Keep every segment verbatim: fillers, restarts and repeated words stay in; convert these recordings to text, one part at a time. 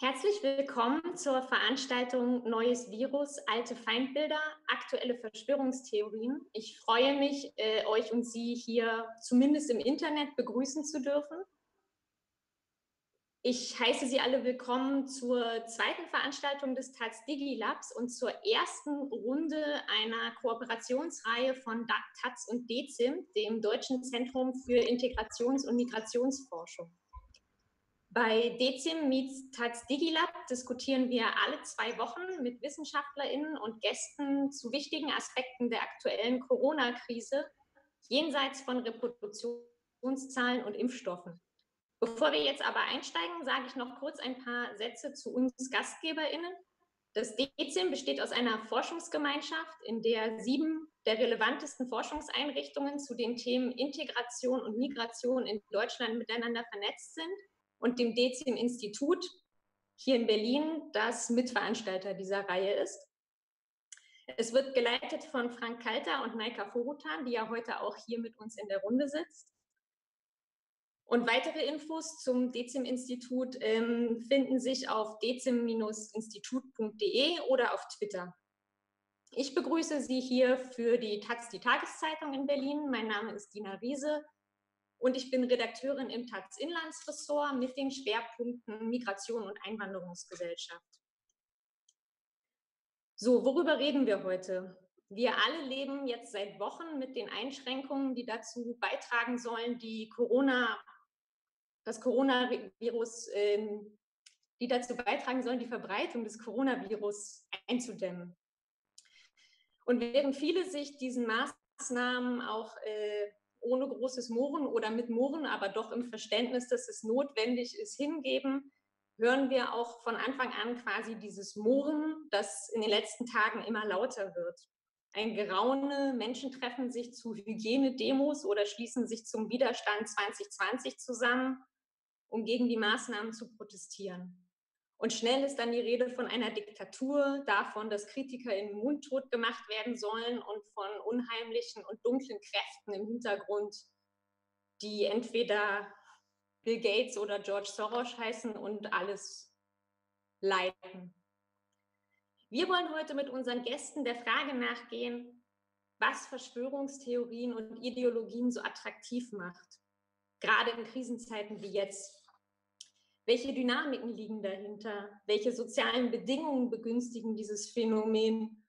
Herzlich willkommen zur Veranstaltung Neues Virus, alte Feindbilder, aktuelle Verschwörungstheorien. Ich freue mich, äh, euch und Sie hier zumindest im Internet begrüßen zu dürfen. Ich heiße Sie alle willkommen zur zweiten Veranstaltung des Taz Digilabs und zur ersten Runde einer Kooperationsreihe von Taz und dezim, dem Deutschen Zentrum für Integrations- und Migrationsforschung. Bei dezim meets Taz Digilab diskutieren wir alle zwei Wochen mit WissenschaftlerInnen und Gästen zu wichtigen Aspekten der aktuellen Corona-Krise jenseits von Reproduktionszahlen und Impfstoffen. Bevor wir jetzt aber einsteigen, sage ich noch kurz ein paar Sätze zu uns GastgeberInnen. Das dezim besteht aus einer Forschungsgemeinschaft, in der sieben der relevantesten Forschungseinrichtungen zu den Themen Integration und Migration in Deutschland miteinander vernetzt sind und dem dezim-Institut hier in Berlin, das Mitveranstalter dieser Reihe ist. Es wird geleitet von Frank Kalter und Naika Foroutan, die ja heute auch hier mit uns in der Runde sitzt. Und weitere Infos zum dezim-Institut ähm, finden sich auf dezim Bindestrich institut punkt de oder auf Twitter. Ich begrüße Sie hier für die Taz, die Tageszeitung in Berlin. Mein Name ist Dinah Riese und ich bin Redakteurin im Taz-Inlandsressort mit den Schwerpunkten Migration und Einwanderungsgesellschaft. So, worüber reden wir heute? Wir alle leben jetzt seit Wochen mit den Einschränkungen, die dazu beitragen sollen, die Corona das Coronavirus, die dazu beitragen sollen, die Verbreitung des Coronavirus einzudämmen. Und während viele sich diesen Maßnahmen auch ohne großes Murren oder mit Murren, aber doch im Verständnis, dass es notwendig ist, hingeben, hören wir auch von Anfang an quasi dieses Murren, das in den letzten Tagen immer lauter wird. Ein Geraune, Menschen treffen sich zu Hygienedemos oder schließen sich zum Widerstand zwanzig zwanzig zusammen, um gegen die Maßnahmen zu protestieren. Und schnell ist dann die Rede von einer Diktatur, davon, dass KritikerInnen mundtot gemacht werden sollen und von unheimlichen und dunklen Kräften im Hintergrund, die entweder Bill Gates oder George Soros heißen und alles leiten. Wir wollen heute mit unseren Gästen der Frage nachgehen, was Verschwörungstheorien und Ideologien so attraktiv macht, gerade in Krisenzeiten wie jetzt. Welche Dynamiken liegen dahinter? Welche sozialen Bedingungen begünstigen dieses Phänomen?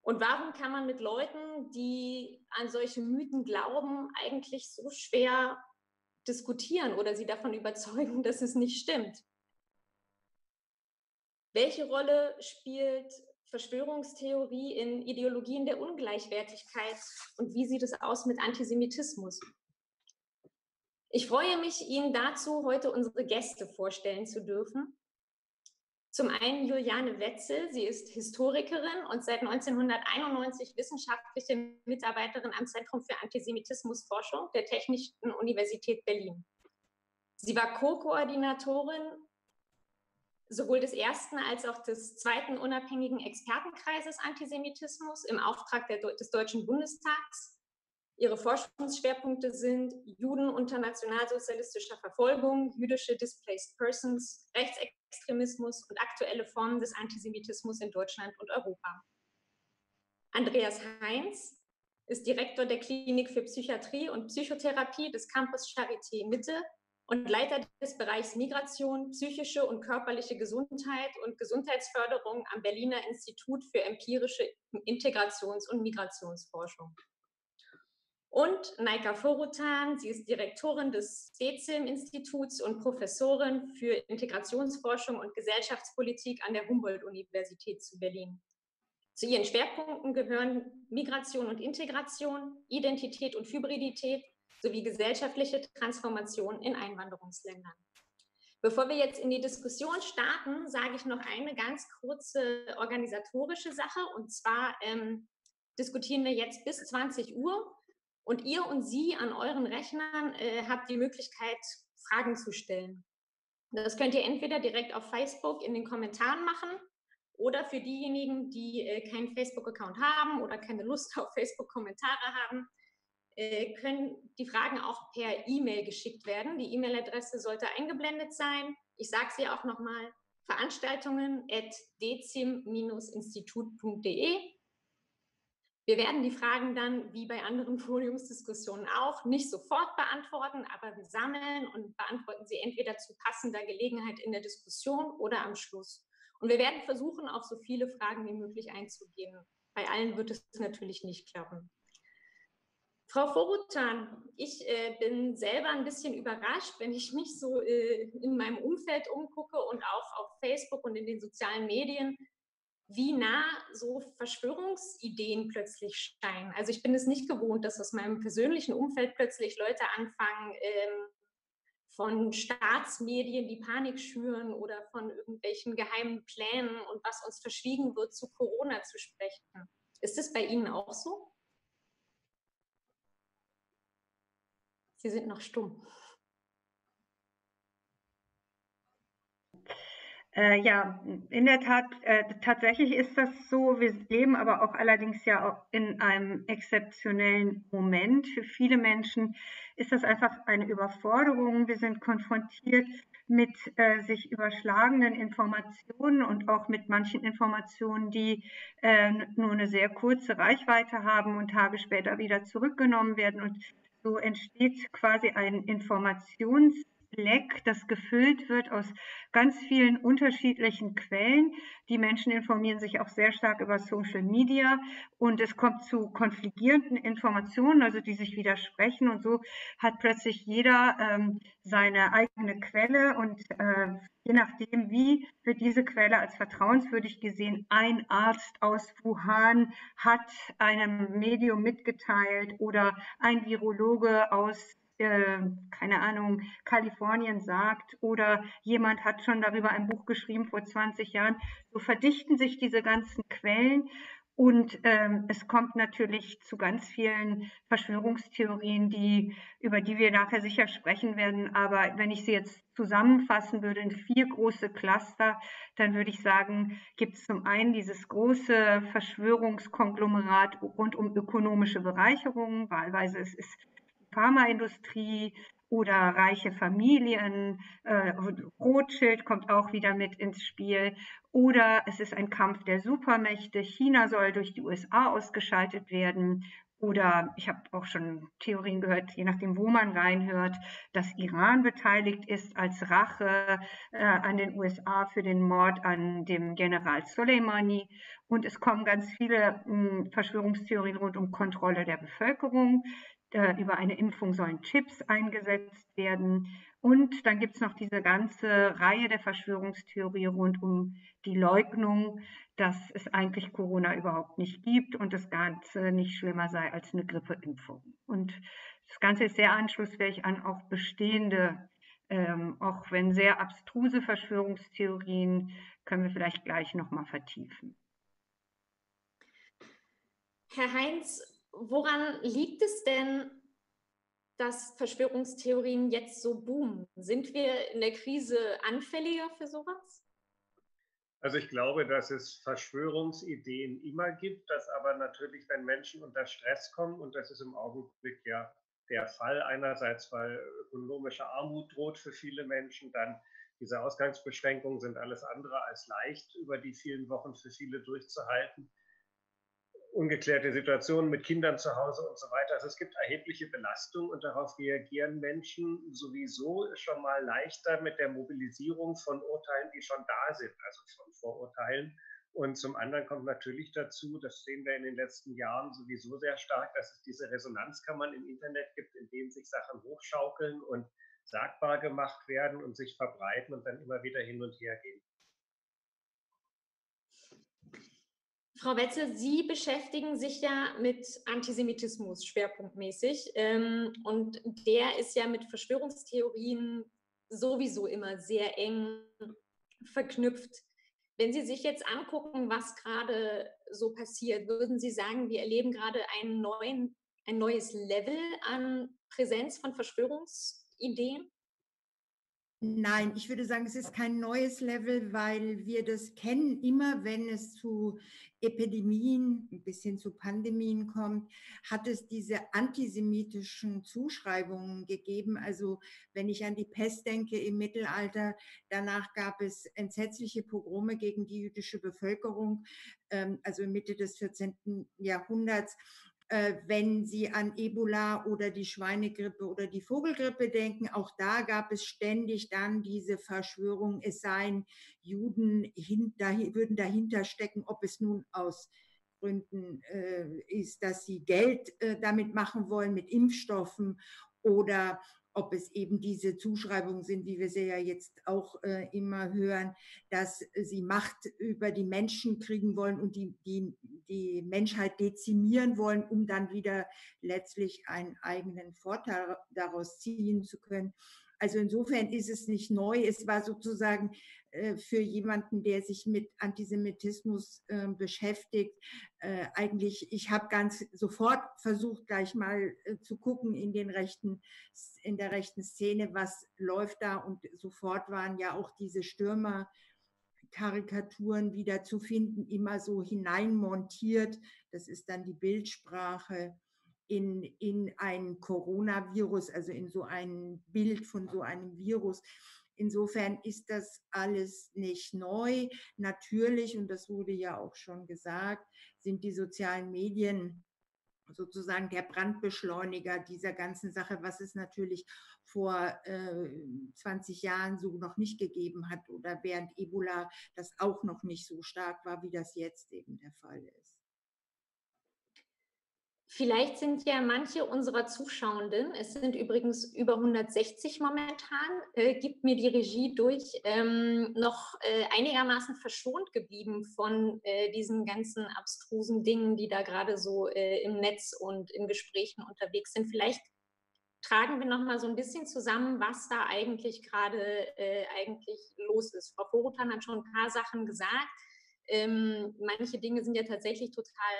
Und warum kann man mit Leuten, die an solche Mythen glauben, eigentlich so schwer diskutieren oder sie davon überzeugen, dass es nicht stimmt? Welche Rolle spielt Verschwörungstheorie in Ideologien der Ungleichwertigkeit und wie sieht es aus mit Antisemitismus? Ich freue mich, Ihnen dazu heute unsere Gäste vorstellen zu dürfen. Zum einen Juliane Wetzel, sie ist Historikerin und seit neunzehnhunderteinundneunzig wissenschaftliche Mitarbeiterin am Zentrum für Antisemitismusforschung der Technischen Universität Berlin. Sie war Co-Koordinatorin sowohl des ersten als auch des zweiten unabhängigen Expertenkreises Antisemitismus im Auftrag der, des Deutschen Bundestags. Ihre Forschungsschwerpunkte sind Juden unter nationalsozialistischer Verfolgung, jüdische Displaced Persons, Rechtsextremismus und aktuelle Formen des Antisemitismus in Deutschland und Europa. Andreas Heinz ist Direktor der Klinik für Psychiatrie und Psychotherapie des Campus Charité Mitte und Leiter des Bereichs Migration, psychische und körperliche Gesundheit und Gesundheitsförderung am Berliner Institut für empirische Integrations- und Migrationsforschung. Und Naika Foroutan, sie ist Direktorin des dezim-Instituts und Professorin für Integrationsforschung und Gesellschaftspolitik an der Humboldt-Universität zu Berlin. Zu ihren Schwerpunkten gehören Migration und Integration, Identität und Hybridität sowie gesellschaftliche Transformation in Einwanderungsländern. Bevor wir jetzt in die Diskussion starten, sage ich noch eine ganz kurze organisatorische Sache. Und zwar ähm, diskutieren wir jetzt bis zwanzig Uhr. Und ihr und Sie an euren Rechnern äh, habt die Möglichkeit, Fragen zu stellen. Das könnt ihr entweder direkt auf Facebook in den Kommentaren machen oder für diejenigen, die äh, keinen Facebook-Account haben oder keine Lust auf Facebook-Kommentare haben, äh, können die Fragen auch per E-Mail geschickt werden. Die E-Mail-Adresse sollte eingeblendet sein. Ich sage sie auch nochmal, veranstaltungen at dezim Bindestrich institut Punkt de. Wir werden die Fragen dann, wie bei anderen Podiumsdiskussionen auch, nicht sofort beantworten, aber wir sammeln und beantworten sie entweder zu passender Gelegenheit in der Diskussion oder am Schluss. Und wir werden versuchen, auf so viele Fragen wie möglich einzugehen. Bei allen wird es natürlich nicht klappen. Frau Foroutan, ich äh, bin selber ein bisschen überrascht, wenn ich mich so äh, in meinem Umfeld umgucke und auch auf Facebook und in den sozialen Medien, wie nah so Verschwörungsideen plötzlich scheinen. Also ich bin es nicht gewohnt, dass aus meinem persönlichen Umfeld plötzlich Leute anfangen, ähm, von Staatsmedien, die Panik schüren oder von irgendwelchen geheimen Plänen und was uns verschwiegen wird, zu Corona zu sprechen. Ist das bei Ihnen auch so? Sie sind noch stumm. Äh, ja, in der Tat, äh, tatsächlich ist das so. Wir leben aber auch allerdings ja auch in einem exzeptionellen Moment. Für viele Menschen ist das einfach eine Überforderung. Wir sind konfrontiert mit äh, sich überschlagenden Informationen und auch mit manchen Informationen, die äh, nur eine sehr kurze Reichweite haben und Tage später wieder zurückgenommen werden. Und so entsteht quasi ein Informations- Leck, das gefüllt wird aus ganz vielen unterschiedlichen Quellen. Die Menschen informieren sich auch sehr stark über Social Media und es kommt zu konfligierenden Informationen, also die sich widersprechen, und so hat plötzlich jeder ähm, seine eigene Quelle und äh, je nachdem, wie wird diese Quelle als vertrauenswürdig gesehen. Ein Arzt aus Wuhan hat einem Medium mitgeteilt oder ein Virologe aus Äh, keine Ahnung, Kalifornien sagt, oder jemand hat schon darüber ein Buch geschrieben vor zwanzig Jahren. So verdichten sich diese ganzen Quellen und ähm, es kommt natürlich zu ganz vielen Verschwörungstheorien, die, über die wir nachher sicher sprechen werden. Aber wenn ich sie jetzt zusammenfassen würde in vier große Cluster, dann würde ich sagen, gibt es zum einen dieses große Verschwörungskonglomerat rund um ökonomische Bereicherungen, wahlweise es ist Pharmaindustrie oder reiche Familien, äh, Rothschild kommt auch wieder mit ins Spiel, oder es ist ein Kampf der Supermächte, China soll durch die U S A ausgeschaltet werden, oder ich habe auch schon Theorien gehört, je nachdem wo man reinhört, dass Iran beteiligt ist als Rache äh, an den U S A für den Mord an dem General Soleimani. Und es kommen ganz viele mh, Verschwörungstheorien rund um Kontrolle der Bevölkerung. Über eine Impfung sollen Chips eingesetzt werden. Und dann gibt es noch diese ganze Reihe der Verschwörungstheorie rund um die Leugnung, dass es eigentlich Corona überhaupt nicht gibt und das Ganze nicht schlimmer sei als eine Grippeimpfung. Und das Ganze ist sehr anschlussfähig an auch bestehende, ähm, auch wenn sehr abstruse Verschwörungstheorien, können wir vielleicht gleich nochmal vertiefen. Herr Heinz, woran liegt es denn, dass Verschwörungstheorien jetzt so boomen? Sind wir in der Krise anfälliger für sowas? Also ich glaube, dass es Verschwörungsideen immer gibt, dass aber natürlich, wenn Menschen unter Stress kommen, und das ist im Augenblick ja der Fall, einerseits, weil ökonomische Armut droht für viele Menschen, dann diese Ausgangsbeschränkungen sind alles andere als leicht über die vielen Wochen für viele durchzuhalten. Ungeklärte Situationen mit Kindern zu Hause und so weiter. Also es gibt erhebliche Belastung und darauf reagieren Menschen sowieso schon mal leichter mit der Mobilisierung von Urteilen, die schon da sind, also von Vorurteilen. Und zum anderen kommt natürlich dazu, das sehen wir in den letzten Jahren sowieso sehr stark, dass es diese Resonanzkammern im Internet gibt, in denen sich Sachen hochschaukeln und sagbar gemacht werden und sich verbreiten und dann immer wieder hin und her gehen. Frau Wetzel, Sie beschäftigen sich ja mit Antisemitismus schwerpunktmäßig ähm, und der ist ja mit Verschwörungstheorien sowieso immer sehr eng verknüpft. Wenn Sie sich jetzt angucken, was gerade so passiert, würden Sie sagen, wir erleben gerade einen neuen, ein neues Level an Präsenz von Verschwörungsideen? Nein, ich würde sagen, es ist kein neues Level, weil wir das kennen. Immer wenn es zu Epidemien bis hin zu Pandemien kommt, hat es diese antisemitischen Zuschreibungen gegeben. Also wenn ich an die Pest denke im Mittelalter, danach gab es entsetzliche Pogrome gegen die jüdische Bevölkerung, also Mitte des vierzehnten Jahrhunderts. Wenn Sie an Ebola oder die Schweinegrippe oder die Vogelgrippe denken, auch da gab es ständig dann diese Verschwörung, es seien Juden, hinter, würden dahinter stecken, ob es nun aus Gründen äh, ist, dass sie Geld äh, damit machen wollen, mit Impfstoffen, oder ob es eben diese Zuschreibungen sind, wie wir sie ja jetzt auch äh, immer hören, dass sie Macht über die Menschen kriegen wollen und die, die, die Menschheit dezimieren wollen, um dann wieder letztlich einen eigenen Vorteil daraus ziehen zu können. Also insofern ist es nicht neu. Es war sozusagen äh, für jemanden, der sich mit Antisemitismus äh, beschäftigt, äh, eigentlich, ich habe ganz sofort versucht, gleich mal äh, zu gucken in den rechten, in der rechten Szene, was läuft da, und sofort waren ja auch diese Stürmerkarikaturen wieder zu finden, immer so hineinmontiert. Das ist dann die Bildsprache. In, in ein Coronavirus, also in so ein Bild von so einem Virus. Insofern ist das alles nicht neu. Natürlich, und das wurde ja auch schon gesagt, sind die sozialen Medien sozusagen der Brandbeschleuniger dieser ganzen Sache, was es natürlich vor äh, zwanzig Jahren so noch nicht gegeben hat oder während Ebola das auch noch nicht so stark war, wie das jetzt eben der Fall ist. Vielleicht sind ja manche unserer Zuschauenden, es sind übrigens über hundertsechzig momentan, äh, gibt mir die Regie durch, ähm, noch äh, einigermaßen verschont geblieben von äh, diesen ganzen abstrusen Dingen, die da gerade so äh, im Netz und in Gesprächen unterwegs sind. Vielleicht tragen wir noch mal so ein bisschen zusammen, was da eigentlich gerade äh, eigentlich los ist. Frau Foroutan hat schon ein paar Sachen gesagt. Ähm, manche Dinge sind ja tatsächlich total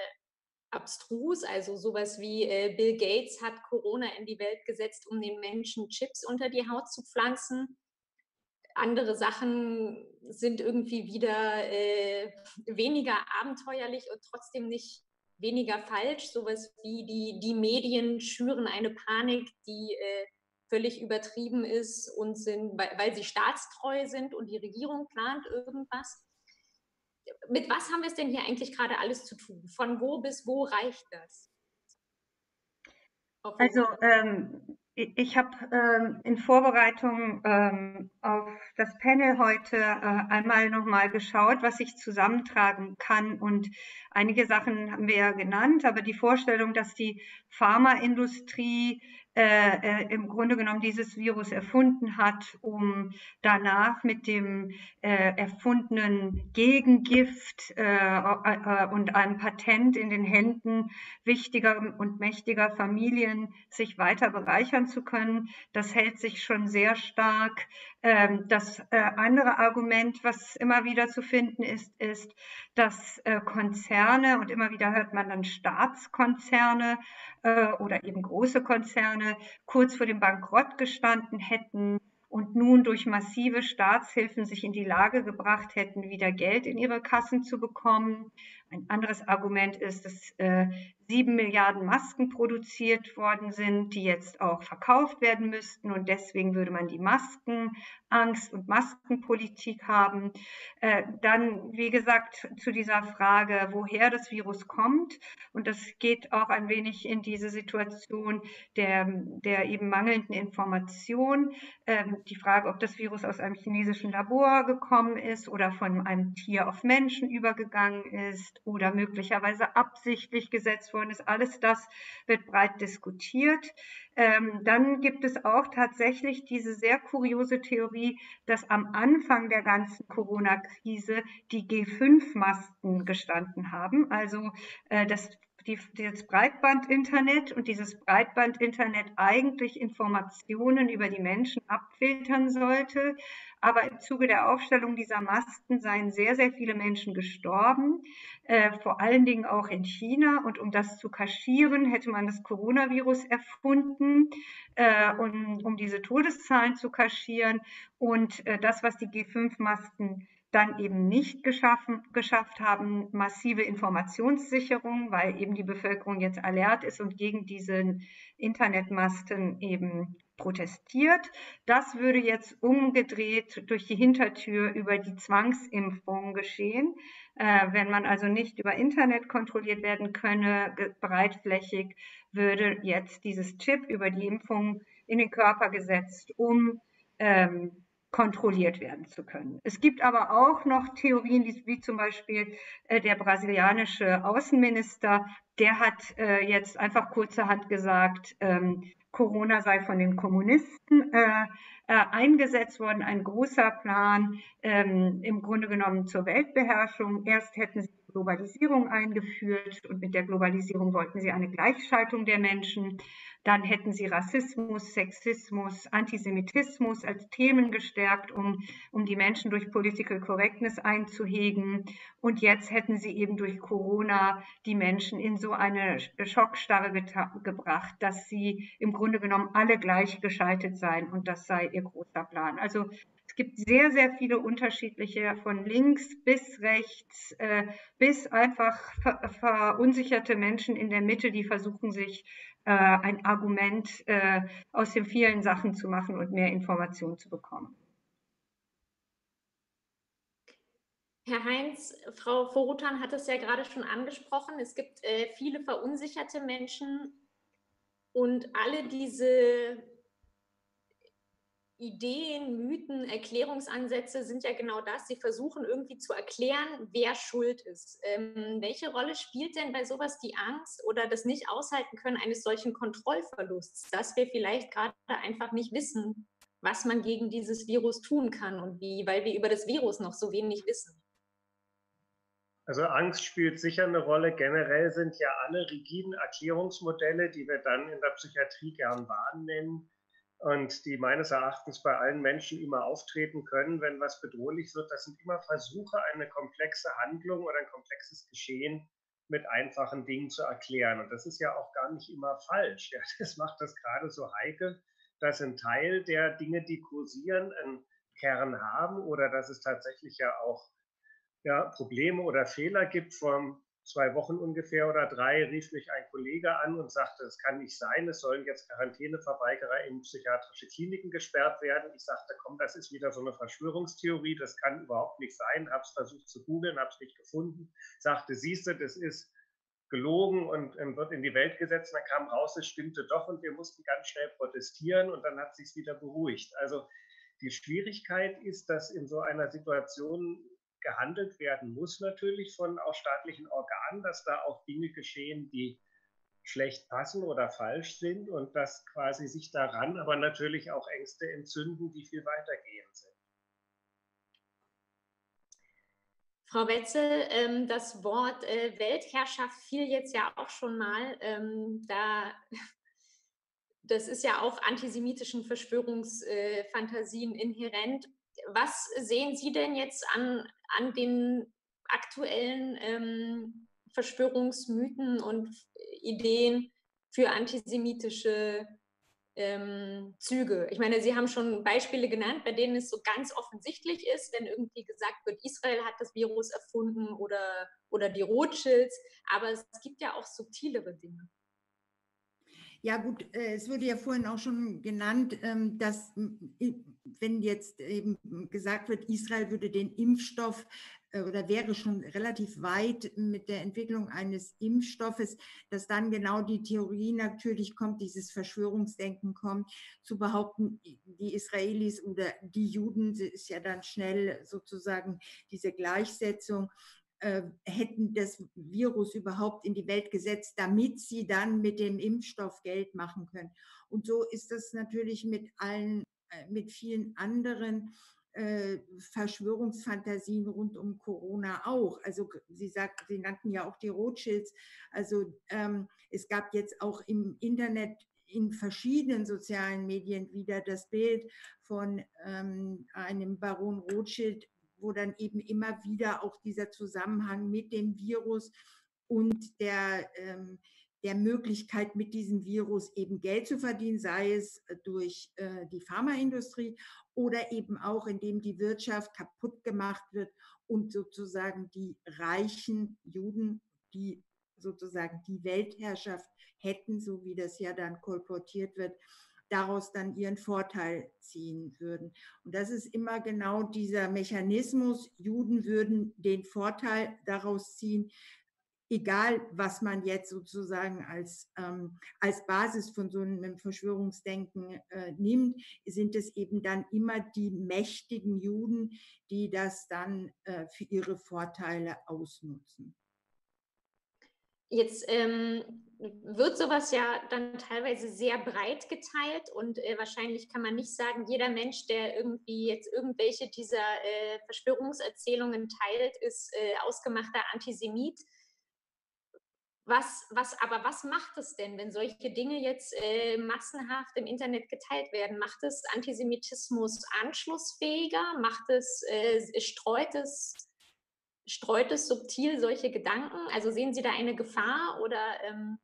abstrus, also sowas wie äh, Bill Gates hat Corona in die Welt gesetzt, um den Menschen Chips unter die Haut zu pflanzen. Andere Sachen sind irgendwie wieder äh, weniger abenteuerlich und trotzdem nicht weniger falsch. Sowas wie die, die Medien schüren eine Panik, die äh, völlig übertrieben ist und sind, weil, weil sie staatstreu sind und die Regierung plant irgendwas. Mit was haben wir es denn hier eigentlich gerade alles zu tun? Von wo bis wo reicht das? Also ähm, ich habe ähm, in Vorbereitung ähm, auf das Panel heute äh, einmal nochmal geschaut, was ich zusammentragen kann. Und einige Sachen haben wir ja genannt, aber die Vorstellung, dass die Pharmaindustrie Äh, im Grunde genommen dieses Virus erfunden hat, um danach mit dem äh, erfundenen Gegengift äh, äh, und einem Patent in den Händen wichtiger und mächtiger Familien sich weiter bereichern zu können. Das hält sich schon sehr stark. Ähm, das äh, andere Argument, was immer wieder zu finden ist, ist, dass äh, Konzerne, und immer wieder hört man dann Staatskonzerne äh, oder eben große Konzerne, kurz vor dem Bankrott gestanden hätten und nun durch massive Staatshilfen sich in die Lage gebracht hätten, wieder Geld in ihre Kassen zu bekommen. Ein anderes Argument ist, dass äh, sieben Milliarden Masken produziert worden sind, die jetzt auch verkauft werden müssten, und deswegen würde man die Maskenangst und Maskenpolitik haben. Äh, dann, wie gesagt, zu dieser Frage, woher das Virus kommt, und das geht auch ein wenig in diese Situation der, der eben mangelnden Information. Äh, die Frage, ob das Virus aus einem chinesischen Labor gekommen ist oder von einem Tier auf Menschen übergegangen ist oder möglicherweise absichtlich gesetzt worden ist. Alles das wird breit diskutiert. Ähm, dann gibt es auch tatsächlich diese sehr kuriose Theorie, dass am Anfang der ganzen Corona-Krise die G fünf Masken gestanden haben. Also äh, das Die, das Breitbandinternet und dieses Breitbandinternet eigentlich Informationen über die Menschen abfiltern sollte, aber im Zuge der Aufstellung dieser Masten seien sehr, sehr viele Menschen gestorben, äh, vor allen Dingen auch in China. Und um das zu kaschieren, hätte man das Coronavirus erfunden, äh, um, um diese Todeszahlen zu kaschieren. Und äh, das, was die G fünf Masten dann eben nicht geschaffen, geschafft haben, massive Informationssicherung, weil eben die Bevölkerung jetzt alert ist und gegen diese Internetmasten eben protestiert. Das würde jetzt umgedreht durch die Hintertür über die Zwangsimpfung geschehen. Äh, wenn man also nicht über Internet kontrolliert werden könne, breitflächig, würde jetzt dieses Chip über die Impfung in den Körper gesetzt, um ähm, kontrolliert werden zu können. Es gibt aber auch noch Theorien, wie zum Beispiel äh, der brasilianische Außenminister, der hat äh, jetzt einfach kurzerhand gesagt, ähm, Corona sei von den Kommunisten äh, äh, eingesetzt worden, ein großer Plan ähm, im Grunde genommen zur Weltbeherrschung. Erst hätten sie Globalisierung eingeführt und mit der Globalisierung wollten sie eine Gleichschaltung der Menschen. Dann hätten sie Rassismus, Sexismus, Antisemitismus als Themen gestärkt, um, um die Menschen durch Political Correctness einzuhegen. Und jetzt hätten sie eben durch Corona die Menschen in so eine Schockstarre gebracht, dass sie im Grunde genommen alle gleichgeschaltet seien und das sei ihr großer Plan. Also es gibt sehr, sehr viele unterschiedliche, von links bis rechts, äh, bis einfach ver verunsicherte Menschen in der Mitte, die versuchen, sich äh, ein Argument äh, aus den vielen Sachen zu machen und mehr Informationen zu bekommen. Herr Heinz, Frau Foroutan hat es ja gerade schon angesprochen. Es gibt äh, viele verunsicherte Menschen und alle diese Ideen, Mythen, Erklärungsansätze sind ja genau das. Sie versuchen irgendwie zu erklären, wer schuld ist. Ähm, welche Rolle spielt denn bei sowas die Angst oder das Nicht-Aushalten-Können eines solchen Kontrollverlusts, dass wir vielleicht gerade einfach nicht wissen, was man gegen dieses Virus tun kann und wie, weil wir über das Virus noch so wenig wissen? Also Angst spielt sicher eine Rolle. Generell sind ja alle rigiden Erklärungsmodelle, die wir dann in der Psychiatrie gern Wahn nennen, und die meines Erachtens bei allen Menschen immer auftreten können, wenn was bedrohlich wird. Das sind immer Versuche, eine komplexe Handlung oder ein komplexes Geschehen mit einfachen Dingen zu erklären. Und das ist ja auch gar nicht immer falsch. Ja, das macht das gerade so heikel, dass ein Teil der Dinge, die kursieren, einen Kern haben oder dass es tatsächlich ja auch ja, Probleme oder Fehler gibt. Vor zwei Wochen ungefähr oder drei rief mich ein Kollege an und sagte, es kann nicht sein, es sollen jetzt Quarantäneverweigerer in psychiatrische Kliniken gesperrt werden. Ich sagte, komm, das ist wieder so eine Verschwörungstheorie, das kann überhaupt nicht sein. Habe es versucht zu googeln, habe es nicht gefunden. Sagte, siehst du, das ist gelogen und wird in die Welt gesetzt. Dann kam raus, es stimmte doch und wir mussten ganz schnell protestieren und dann hat es sich wieder beruhigt. Also die Schwierigkeit ist, dass in so einer Situation gehandelt werden muss natürlich von auch staatlichen Organen, dass da auch Dinge geschehen, die schlecht passen oder falsch sind und dass quasi sich daran aber natürlich auch Ängste entzünden, die viel weitergehend sind. Frau Wetzel, das Wort Weltherrschaft fiel jetzt ja auch schon mal, da das ist ja auch antisemitischen Verschwörungsfantasien inhärent. Was sehen Sie denn jetzt an, an den aktuellen ähm, Verschwörungsmythen und Ideen für antisemitische ähm, Züge? Ich meine, Sie haben schon Beispiele genannt, bei denen es so ganz offensichtlich ist, wenn irgendwie gesagt wird, Israel hat das Virus erfunden oder, oder die Rothschilds, aber es gibt ja auch subtilere Dinge. Ja gut, es wurde ja vorhin auch schon genannt, dass wenn jetzt eben gesagt wird, Israel würde den Impfstoff oder wäre schon relativ weit mit der Entwicklung eines Impfstoffes, dass dann genau die Theorie natürlich kommt, dieses Verschwörungsdenken kommt, zu behaupten, die Israelis oder die Juden, ist ja dann schnell sozusagen diese Gleichsetzung, hätten das Virus überhaupt in die Welt gesetzt, damit sie dann mit dem Impfstoff Geld machen können. Und so ist das natürlich mit allen, mit vielen anderen äh, Verschwörungsfantasien rund um Corona auch. Also Sie sagt, Sie nannten ja auch die Rothschilds. Also ähm, es gab jetzt auch im Internet in verschiedenen sozialen Medien wieder das Bild von ähm, einem Baron Rothschild, wo dann eben immer wieder auch dieser Zusammenhang mit dem Virus und der, ähm, der Möglichkeit, mit diesem Virus eben Geld zu verdienen, sei es durch äh, die Pharmaindustrie oder eben auch, indem die Wirtschaft kaputt gemacht wird und sozusagen die reichen Juden, die sozusagen die Weltherrschaft hätten, so wie das ja dann kolportiert wird, daraus dann ihren Vorteil ziehen würden. Und das ist immer genau dieser Mechanismus, Juden würden den Vorteil daraus ziehen, egal was man jetzt sozusagen als, ähm, als Basis von so einem Verschwörungsdenken äh, nimmt, sind es eben dann immer die mächtigen Juden, die das dann äh, für ihre Vorteile ausnutzen. Jetzt ähm, wird sowas ja dann teilweise sehr breit geteilt und äh, wahrscheinlich kann man nicht sagen, jeder Mensch, der irgendwie jetzt irgendwelche dieser äh, Verschwörungserzählungen teilt, ist äh, ausgemachter Antisemit. Was, was, aber was macht es denn, wenn solche Dinge jetzt äh, massenhaft im Internet geteilt werden? Macht es Antisemitismus anschlussfähiger? Macht es, äh, streut es? Streut es subtil solche Gedanken? Also sehen Sie da eine Gefahr oder, ähm,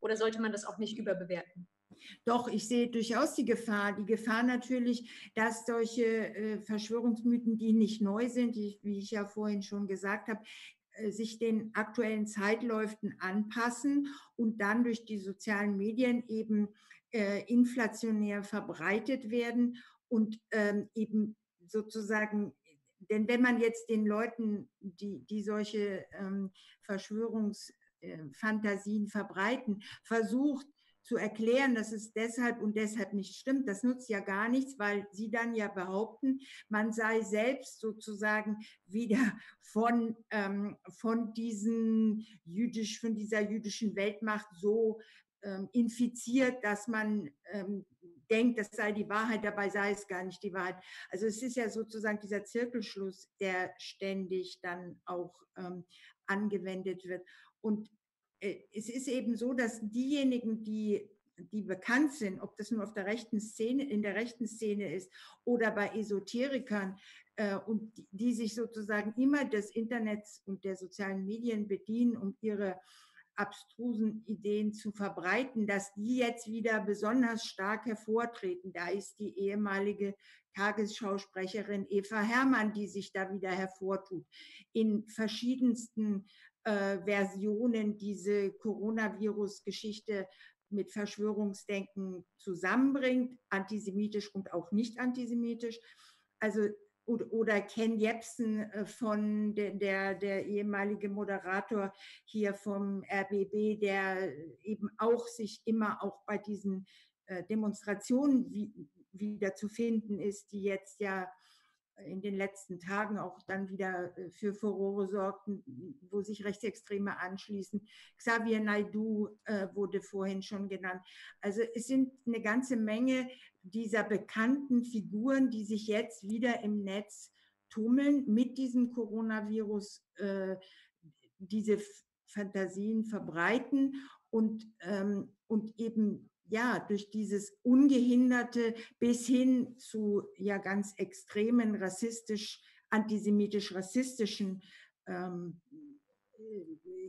oder sollte man das auch nicht überbewerten? Doch, ich sehe durchaus die Gefahr. Die Gefahr natürlich, dass solche äh, Verschwörungsmythen, die nicht neu sind, die, wie ich ja vorhin schon gesagt habe, äh, sich den aktuellen Zeitläuften anpassen und dann durch die sozialen Medien eben äh, inflationär verbreitet werden und ähm, eben sozusagen. Denn wenn man jetzt den Leuten, die, die solche ähm, Verschwörungsfantasien verbreiten, versucht zu erklären, dass es deshalb und deshalb nicht stimmt, das nutzt ja gar nichts, weil sie dann ja behaupten, man sei selbst sozusagen wieder von, ähm, von, diesen jüdisch, von dieser jüdischen Weltmacht so ähm, infiziert, dass man ähm, denkt, das sei die Wahrheit, dabei sei es gar nicht die Wahrheit. Also es ist ja sozusagen dieser Zirkelschluss, der ständig dann auch ähm, angewendet wird. Und äh, es ist eben so, dass diejenigen, die, die bekannt sind, ob das nur auf der rechten Szene, in der rechten Szene ist oder bei Esoterikern äh, und die, die sich sozusagen immer des Internets und der sozialen Medien bedienen, um ihre abstrusen Ideen zu verbreiten, dass die jetzt wieder besonders stark hervortreten. Da ist die ehemalige Tagesschausprecherin Eva Herrmann, die sich da wieder hervortut. In verschiedensten äh, Versionen diese Coronavirus-Geschichte mit Verschwörungsdenken zusammenbringt, antisemitisch und auch nicht antisemitisch. Also oder Ken Jebsen von der, der, der ehemalige Moderator hier vom R B B, der eben auch sich immer auch bei diesen Demonstrationen wie, wieder zu finden ist, die jetzt ja in den letzten Tagen auch dann wieder für Furore sorgten, wo sich Rechtsextreme anschließen. Xavier Naidoo äh, wurde vorhin schon genannt. Also es sind eine ganze Menge dieser bekannten Figuren, die sich jetzt wieder im Netz tummeln, mit diesem Coronavirus äh, diese Fantasien verbreiten und, ähm, und eben ja, durch dieses Ungehinderte bis hin zu ja ganz extremen rassistisch, antisemitisch-rassistischen ähm,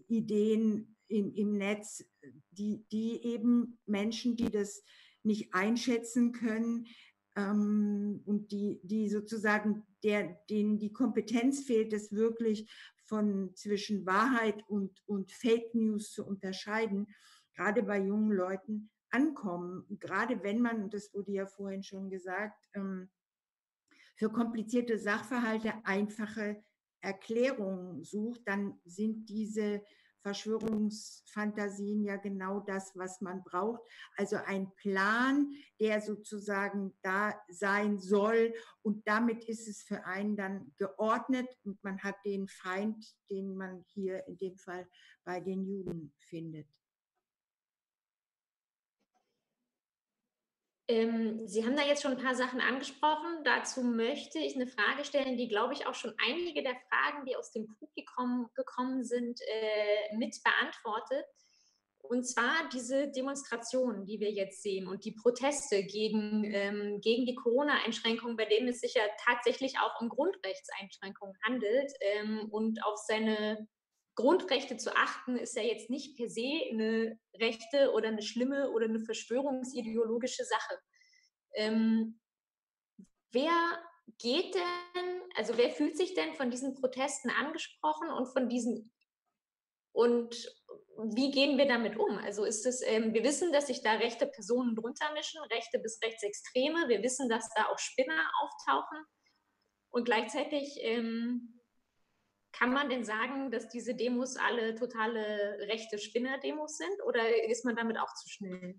Ideen in, im Netz, die, die eben Menschen, die das nicht einschätzen können ähm, und die, die sozusagen, der, denen die Kompetenz fehlt, das wirklich von zwischen Wahrheit und, und Fake News zu unterscheiden, gerade bei jungen Leuten, ankommen, gerade wenn man, und das wurde ja vorhin schon gesagt, für komplizierte Sachverhalte einfache Erklärungen sucht, dann sind diese Verschwörungsfantasien ja genau das, was man braucht. Also ein Plan, der sozusagen da sein soll und damit ist es für einen dann geordnet und man hat den Feind, den man hier in dem Fall bei den Juden findet. Sie haben da jetzt schon ein paar Sachen angesprochen. Dazu möchte ich eine Frage stellen, die, glaube ich, auch schon einige der Fragen, die aus dem Publikum gekommen sind, äh, mit beantwortet. Und zwar diese Demonstrationen, die wir jetzt sehen und die Proteste gegen, ähm, gegen die Corona-Einschränkungen, bei denen es sich ja tatsächlich auch um Grundrechtseinschränkungen handelt. Ähm, und auf seine Grundrechte zu achten, ist ja jetzt nicht per se eine rechte oder eine schlimme oder eine verschwörungsideologische Sache. Ähm, wer geht denn, also wer fühlt sich denn von diesen Protesten angesprochen und von diesen und wie gehen wir damit um? Also ist es, ähm, wir wissen, dass sich da rechte Personen drunter mischen, rechte bis rechtsextreme. Wir wissen, dass da auch Spinner auftauchen. Und gleichzeitig ähm, kann man denn sagen, dass diese Demos alle totale rechte Spinner-Demos sind? Oder ist man damit auch zu schnell?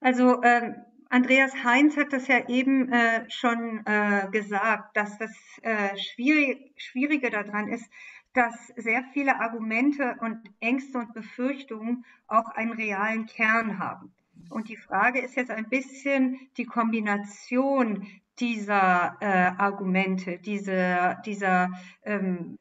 Also ähm, Andreas Heinz hat das ja eben äh, schon äh, gesagt, dass das äh, schwierig, Schwierige daran ist, dass sehr viele Argumente und Ängste und Befürchtungen auch einen realen Kern haben. Und die Frage ist jetzt ein bisschen die Kombination dieser äh, Argumente, diese, dieser ähm,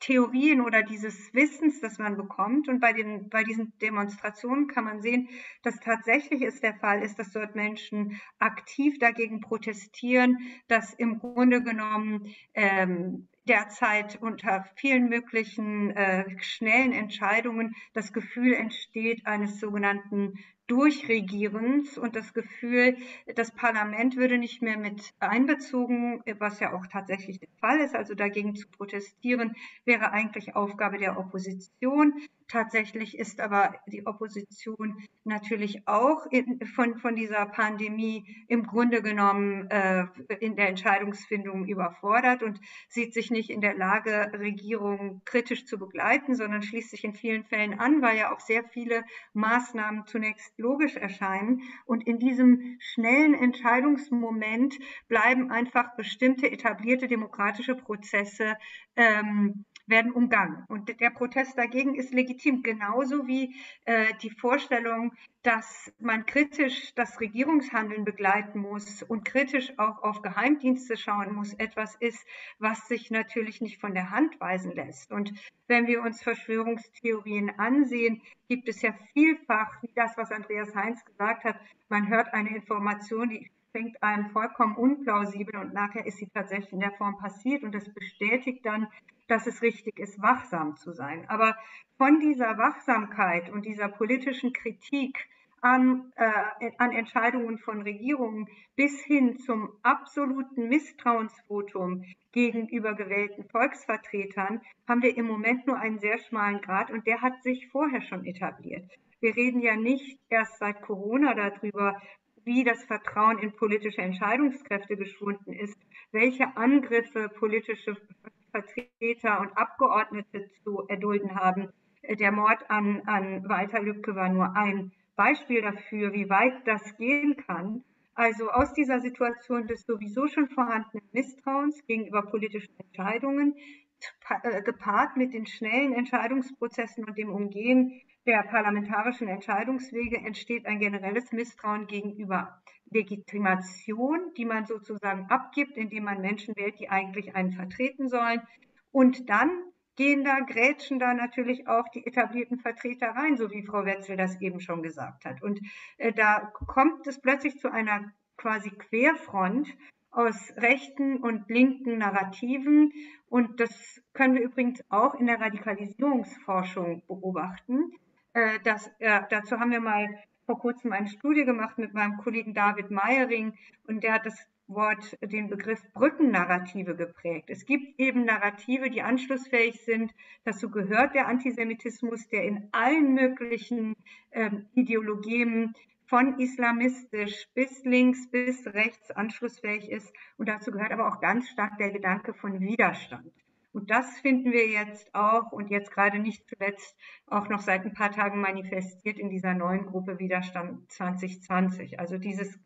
Theorien oder dieses Wissens, das man bekommt. Und bei, den, bei diesen Demonstrationen kann man sehen, dass tatsächlich es der Fall ist, dass dort Menschen aktiv dagegen protestieren, dass im Grunde genommen ähm, derzeit unter vielen möglichen äh, schnellen Entscheidungen das Gefühl entsteht eines sogenannten Durchregierens und das Gefühl, das Parlament würde nicht mehr mit einbezogen, was ja auch tatsächlich der Fall ist. Also dagegen zu protestieren wäre eigentlich Aufgabe der Opposition. Tatsächlich ist aber die Opposition natürlich auch in, von, von dieser Pandemie im Grunde genommen äh, in der Entscheidungsfindung überfordert und sieht sich nicht in der Lage, Regierungen kritisch zu begleiten, sondern schließt sich in vielen Fällen an, weil ja auch sehr viele Maßnahmen zunächst logisch erscheinen. Und in diesem schnellen Entscheidungsmoment bleiben einfach bestimmte etablierte demokratische Prozesse ähm, werden umgangen. Und der Protest dagegen ist legitim, genauso wie äh, die Vorstellung, dass man kritisch das Regierungshandeln begleiten muss und kritisch auch auf Geheimdienste schauen muss, etwas ist, was sich natürlich nicht von der Hand weisen lässt. Und wenn wir uns Verschwörungstheorien ansehen, gibt es ja vielfach, wie das, was Andreas Heinz gesagt hat, man hört eine Information, die fängt einem vollkommen unplausibel und nachher ist sie tatsächlich in der Form passiert und das bestätigt dann, dass es richtig ist, wachsam zu sein. Aber von dieser Wachsamkeit und dieser politischen Kritik an, äh, an Entscheidungen von Regierungen bis hin zum absoluten Misstrauensvotum gegenüber gewählten Volksvertretern haben wir im Moment nur einen sehr schmalen Grad und der hat sich vorher schon etabliert. Wir reden ja nicht erst seit Corona darüber, wie das Vertrauen in politische Entscheidungskräfte geschwunden ist, welche Angriffe politische Vertreter und Abgeordnete zu erdulden haben. Der Mord an, an Walter Lübcke war nur ein Beispiel dafür, wie weit das gehen kann. Also aus dieser Situation des sowieso schon vorhandenen Misstrauens gegenüber politischen Entscheidungen, gepaart mit den schnellen Entscheidungsprozessen und dem Umgehen der parlamentarischen Entscheidungswege entsteht ein generelles Misstrauen gegenüber Legitimation, die man sozusagen abgibt, indem man Menschen wählt, die eigentlich einen vertreten sollen. Und dann gehen da, grätschen da natürlich auch die etablierten Vertreter rein, so wie Frau Wetzel das eben schon gesagt hat. Und äh, da kommt es plötzlich zu einer quasi Querfront aus rechten und linken Narrativen. Und das können wir übrigens auch in der Radikalisierungsforschung beobachten. Das, ja, dazu haben wir mal vor kurzem eine Studie gemacht mit meinem Kollegen David Meiering und der hat das Wort, den Begriff Brückennarrative geprägt. Es gibt eben Narrative, die anschlussfähig sind. Dazu gehört der Antisemitismus, der in allen möglichen ähm, Ideologien von islamistisch bis links bis rechts anschlussfähig ist. Und dazu gehört aber auch ganz stark der Gedanke von Widerstand. Und das finden wir jetzt auch und jetzt gerade nicht zuletzt auch noch seit ein paar Tagen manifestiert in dieser neuen Gruppe Widerstand zwanzig zwanzig. Also dieses,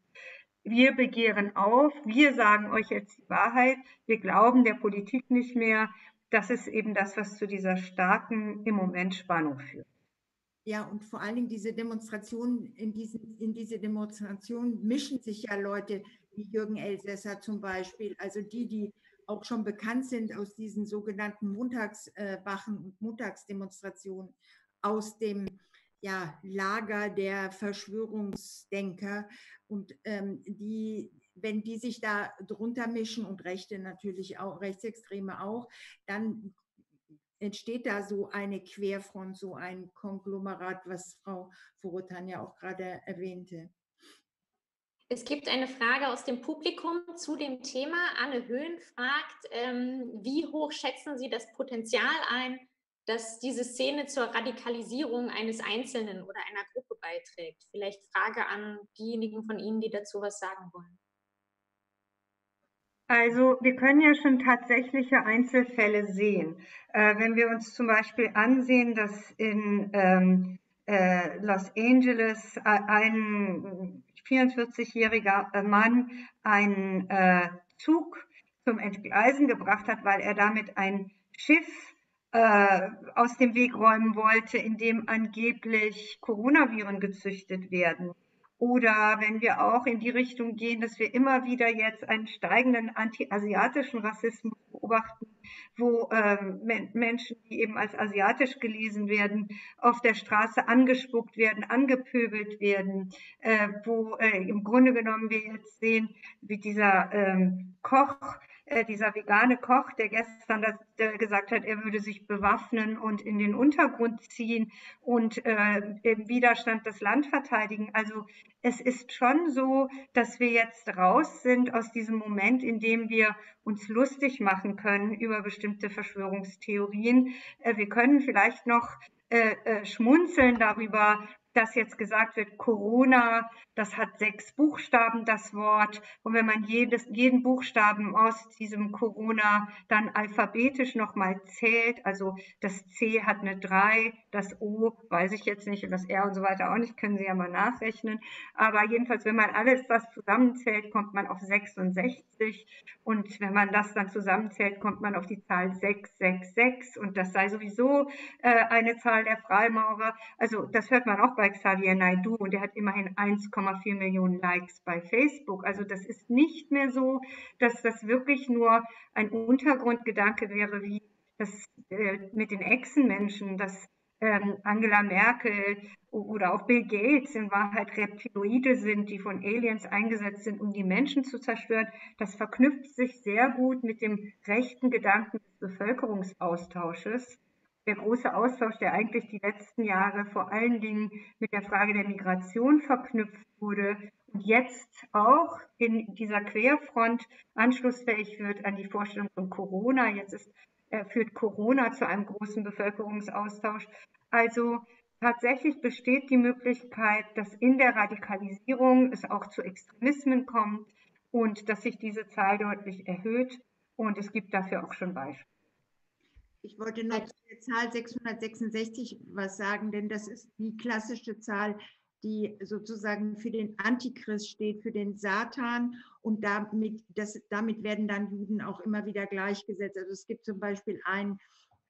wir begehren auf, wir sagen euch jetzt die Wahrheit, wir glauben der Politik nicht mehr. Das ist eben das, was zu dieser starken im Moment Spannung führt. Ja, und vor allen Dingen diese Demonstrationen, in, diesen, in diese Demonstrationen mischen sich ja Leute wie Jürgen Elsässer zum Beispiel, also die, die auch schon bekannt sind aus diesen sogenannten Montagswachen und Montagsdemonstrationen. aus dem ja, Lager der Verschwörungsdenker und ähm, die, wenn die sich da drunter mischen und Rechte natürlich auch, Rechtsextreme auch, dann entsteht da so eine Querfront, so ein Konglomerat, was Frau Foroutan ja auch gerade erwähnte. Es gibt eine Frage aus dem Publikum zu dem Thema. Anne Höhn fragt, ähm, wie hoch schätzen Sie das Potenzial ein, dass diese Szene zur Radikalisierung eines Einzelnen oder einer Gruppe beiträgt? Vielleicht Frage an diejenigen von Ihnen, die dazu was sagen wollen. Also wir können ja schon tatsächliche Einzelfälle sehen. Äh, wenn wir uns zum Beispiel ansehen, dass in ähm, äh, Los Angeles ein vierundvierzigjähriger Mann einen äh, Zug zum Entgleisen gebracht hat, weil er damit ein Schiff äh, aus dem Weg räumen wollte, in dem angeblich Coronaviren gezüchtet werden. Oder wenn wir auch in die Richtung gehen, dass wir immer wieder jetzt einen steigenden anti-asiatischen Rassismus beobachten, wo ähm, men Menschen, die eben als asiatisch gelesen werden, auf der Straße angespuckt werden, angepöbelt werden, äh, wo äh, im Grunde genommen wir jetzt sehen, wie dieser ähm, Koch, äh, dieser vegane Koch, der gestern das, der gesagt hat, er würde sich bewaffnen und in den Untergrund ziehen und äh, im Widerstand das Land verteidigen. Also es ist schon so, dass wir jetzt raus sind aus diesem Moment, in dem wir uns lustig machen können über bestimmte Verschwörungstheorien. Wir können vielleicht noch schmunzeln darüber, dass jetzt gesagt wird, Corona, das hat sechs Buchstaben, das Wort. Und wenn man jedes, jeden Buchstaben aus diesem Corona dann alphabetisch nochmal zählt, also das C hat eine drei, das O weiß ich jetzt nicht und das R und so weiter auch nicht, können Sie ja mal nachrechnen. Aber jedenfalls, wenn man alles das zusammenzählt, kommt man auf sechsundsechzig. Und wenn man das dann zusammenzählt, kommt man auf die Zahl sechshundertsechsundsiebzig. Und das sei sowieso äh, eine Zahl der Freimaurer. Also das hört man auch bei Xavier Naidoo und der hat immerhin eins Komma vier Millionen Likes bei Facebook. Also das ist nicht mehr so, dass das wirklich nur ein Untergrundgedanke wäre, wie das äh, mit den Echsenmenschen, dass ähm, Angela Merkel oder auch Bill Gates in Wahrheit Reptiloide sind, die von Aliens eingesetzt sind, um die Menschen zu zerstören. Das verknüpft sich sehr gut mit dem rechten Gedanken des Bevölkerungsaustausches. Der große Austausch, der eigentlich die letzten Jahre vor allen Dingen mit der Frage der Migration verknüpft wurde und jetzt auch in dieser Querfront anschlussfähig wird an die Vorstellung von Corona. Jetzt ist, äh, führt Corona zu einem großen Bevölkerungsaustausch. Also tatsächlich besteht die Möglichkeit, dass in der Radikalisierung es auch zu Extremismen kommt und dass sich diese Zahl deutlich erhöht. Und es gibt dafür auch schon Beispiele. Ich wollte noch zu der Zahl sechshundertsechsundsechzig was sagen, denn das ist die klassische Zahl, die sozusagen für den Antichrist steht, für den Satan. Und damit, das, damit werden dann Juden auch immer wieder gleichgesetzt. Also es gibt zum Beispiel einen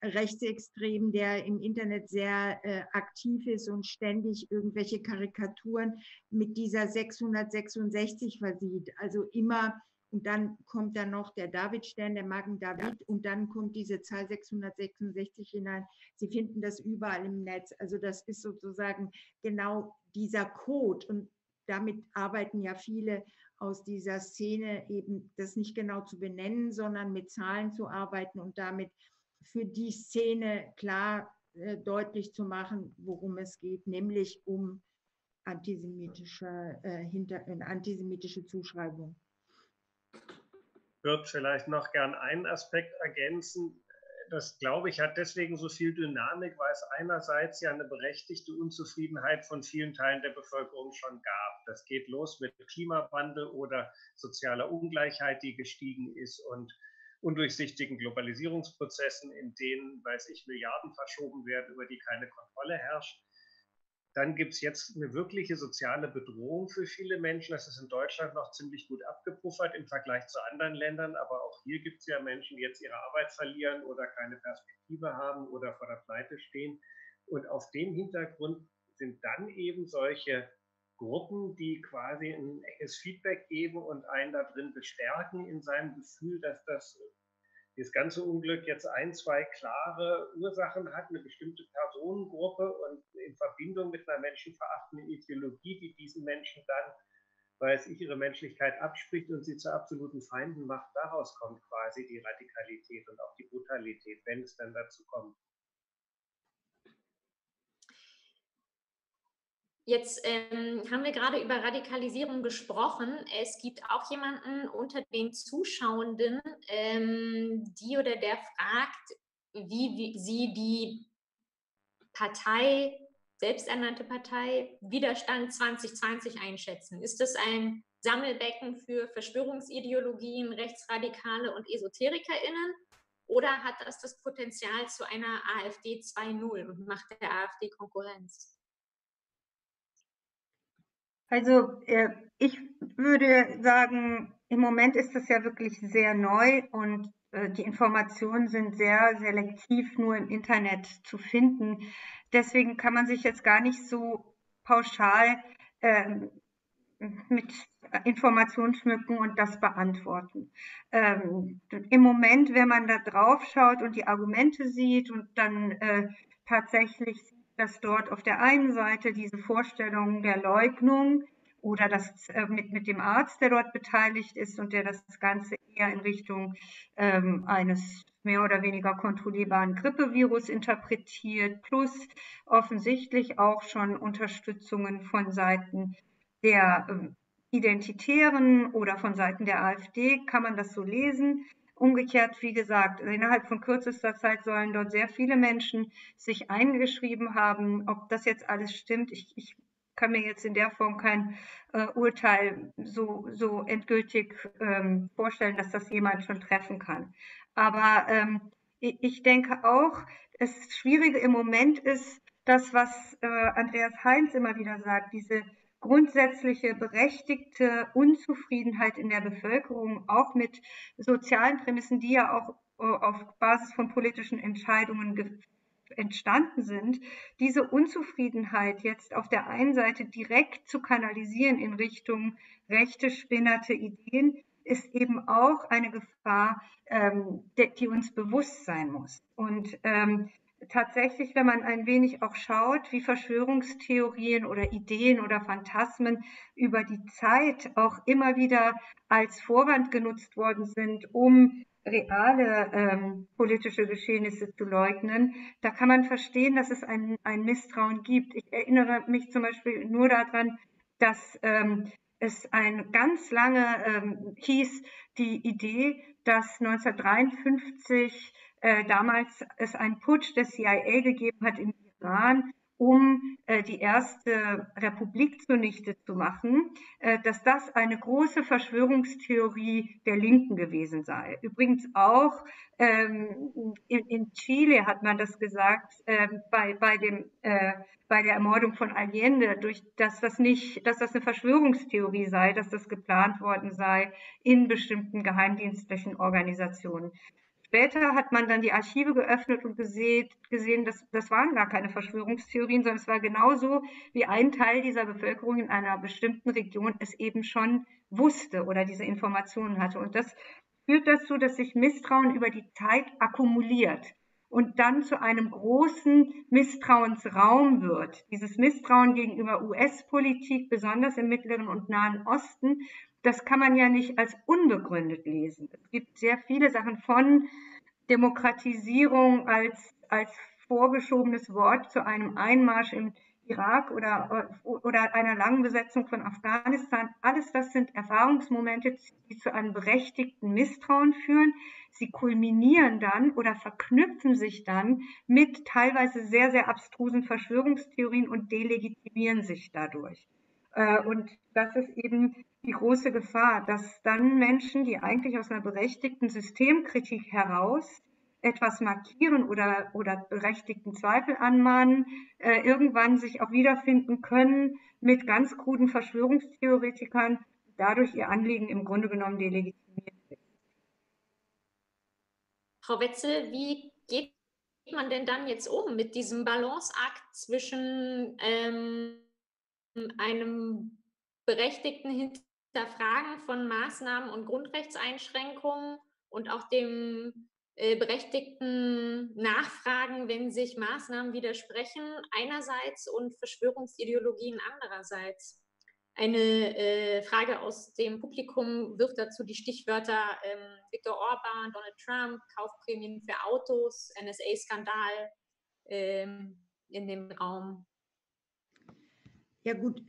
Rechtsextremen, der im Internet sehr äh, aktiv ist und ständig irgendwelche Karikaturen mit dieser sechshundertsechsundsechzig versieht. Also immer... Und dann kommt dann noch der Davidstern, der Magen David, und dann kommt diese Zahl sechshundertsechsundsechzig hinein. Sie finden das überall im Netz. Also das ist sozusagen genau dieser Code. Und damit arbeiten ja viele aus dieser Szene eben, das nicht genau zu benennen, sondern mit Zahlen zu arbeiten und damit für die Szene klar äh, deutlich zu machen, worum es geht, nämlich um antisemitische, äh, hinter, äh, antisemitische Zuschreibung. Ich würde vielleicht noch gern einen Aspekt ergänzen. Das, glaube ich, hat deswegen so viel Dynamik, weil es einerseits ja eine berechtigte Unzufriedenheit von vielen Teilen der Bevölkerung schon gab. Das geht los mit Klimawandel oder sozialer Ungleichheit, die gestiegen ist, und undurchsichtigen Globalisierungsprozessen, in denen, weiß ich, Milliarden verschoben werden, über die keine Kontrolle herrscht. Dann gibt es jetzt eine wirkliche soziale Bedrohung für viele Menschen. Das ist in Deutschland noch ziemlich gut abgepuffert im Vergleich zu anderen Ländern. Aber auch hier gibt es ja Menschen, die jetzt ihre Arbeit verlieren oder keine Perspektive haben oder vor der Pleite stehen. Und auf dem Hintergrund sind dann eben solche Gruppen, die quasi ein enges Feedback geben und einen da drin bestärken in seinem Gefühl, dass das dieses ganze Unglück jetzt ein, zwei klare Ursachen hat, eine bestimmte Personengruppe und in Verbindung mit einer menschenverachtenden Ideologie, die diesen Menschen dann, weiß ich, ihre Menschlichkeit abspricht und sie zu absoluten Feinden macht, daraus kommt quasi die Radikalität und auch die Brutalität, wenn es dann dazu kommt. Jetzt ähm, haben wir gerade über Radikalisierung gesprochen. Es gibt auch jemanden unter den Zuschauenden, ähm, die oder der fragt, wie, wie sie die Partei, selbsternannte Partei, Widerstand zwanzig zwanzig einschätzen. Ist das ein Sammelbecken für Verschwörungsideologien, Rechtsradikale und EsoterikerInnen? Oder hat das das Potenzial zu einer AfD zwei Punkt null und macht der AfD Konkurrenz? Also ich würde sagen, im Moment ist das ja wirklich sehr neu und die Informationen sind sehr selektiv nur im Internet zu finden. Deswegen kann man sich jetzt gar nicht so pauschal ähm, mit Informationen schmücken und das beantworten. Ähm, im Moment, wenn man da drauf schaut und die Argumente sieht und dann äh, tatsächlich sieht, dass dort auf der einen Seite diese Vorstellungen der Leugnung oder das äh, mit, mit dem Arzt, der dort beteiligt ist und der das Ganze eher in Richtung ähm, eines mehr oder weniger kontrollierbaren Grippevirus interpretiert, plus offensichtlich auch schon Unterstützungen von Seiten der äh, Identitären oder von Seiten der AfD, kann man das so lesen. Umgekehrt, wie gesagt, innerhalb von kürzester Zeit sollen dort sehr viele Menschen sich eingeschrieben haben. Ob das jetzt alles stimmt, ich, ich kann mir jetzt in der Form kein äh, Urteil so, so endgültig ähm, vorstellen, dass das jemand schon treffen kann. Aber ähm, ich, ich denke auch, das Schwierige im Moment ist das, was äh, Andreas Heinz immer wieder sagt, diese grundsätzliche berechtigte Unzufriedenheit in der Bevölkerung, auch mit sozialen Prämissen, die ja auch auf Basis von politischen Entscheidungen entstanden sind, diese Unzufriedenheit jetzt auf der einen Seite direkt zu kanalisieren in Richtung rechte, spinnerte Ideen, ist eben auch eine Gefahr, ähm, die uns bewusst sein muss. Und ähm, tatsächlich, wenn man ein wenig auch schaut, wie Verschwörungstheorien oder Ideen oder Phantasmen über die Zeit auch immer wieder als Vorwand genutzt worden sind, um reale ähm, politische Geschehnisse zu leugnen, da kann man verstehen, dass es ein, ein Misstrauen gibt. Ich erinnere mich zum Beispiel nur daran, dass ähm, es ein ganz lange ähm, hieß, die Idee, dass neunzehnhundertdreiundfünfzig Äh, damals es einen Putsch des C I A gegeben hat im Iran, um äh, die erste Republik zunichte zu machen, äh, dass das eine große Verschwörungstheorie der Linken gewesen sei. Übrigens auch ähm, in, in Chile hat man das gesagt, äh, bei, bei, dem, äh, bei der Ermordung von Allende, durch, dass, das nicht, dass das eine Verschwörungstheorie sei, dass das geplant worden sei in bestimmten geheimdienstlichen Organisationen. Später hat man dann die Archive geöffnet und gesehen, gesehen dass, das waren gar keine Verschwörungstheorien, sondern es war genauso, wie ein Teil dieser Bevölkerung in einer bestimmten Region es eben schon wusste oder diese Informationen hatte. Und das führt dazu, dass sich Misstrauen über die Zeit akkumuliert und dann zu einem großen Misstrauensraum wird. Dieses Misstrauen gegenüber U S-Politik, besonders im Mittleren und Nahen Osten, das kann man ja nicht als unbegründet lesen. Es gibt sehr viele Sachen von Demokratisierung als, als vorgeschobenes Wort zu einem Einmarsch im Irak oder, oder einer langen Besetzung von Afghanistan. Alles das sind Erfahrungsmomente, die zu einem berechtigten Misstrauen führen. Sie kulminieren dann oder verknüpfen sich dann mit teilweise sehr, sehr abstrusen Verschwörungstheorien und delegitimieren sich dadurch. Und das ist eben die große Gefahr, dass dann Menschen, die eigentlich aus einer berechtigten Systemkritik heraus etwas markieren oder, oder berechtigten Zweifel anmahnen, äh, irgendwann sich auch wiederfinden können mit ganz kruden Verschwörungstheoretikern, dadurch ihr Anliegen im Grunde genommen delegitimiert wird. Frau Wetzel, wie geht man denn dann jetzt um mit diesem Balanceakt zwischen ähm einem berechtigten Hinterfragen von Maßnahmen und Grundrechtseinschränkungen und auch dem berechtigten Nachfragen, wenn sich Maßnahmen widersprechen einerseits und Verschwörungsideologien andererseits. Eine äh, Frage aus dem Publikum wirft dazu die Stichwörter ähm, Viktor Orbán, Donald Trump, Kaufprämien für Autos, N S A-Skandal ähm, in dem Raum. Ja gut,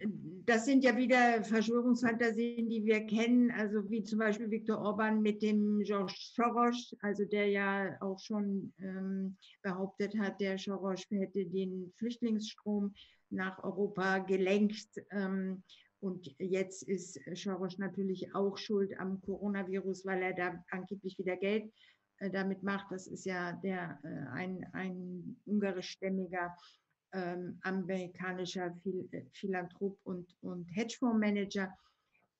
das sind ja wieder Verschwörungsfantasien, die wir kennen, also wie zum Beispiel Viktor Orbán mit dem George Soros, also der ja auch schon ähm, behauptet hat, der Soros hätte den Flüchtlingsstrom nach Europa gelenkt. Ähm, und jetzt ist Soros natürlich auch schuld am Coronavirus, weil er da angeblich wieder Geld äh, damit macht. Das ist ja der äh, ein, ein ungarischstämmiger Ähm, amerikanischer Phil Philanthrop und, und Hedgefondsmanager.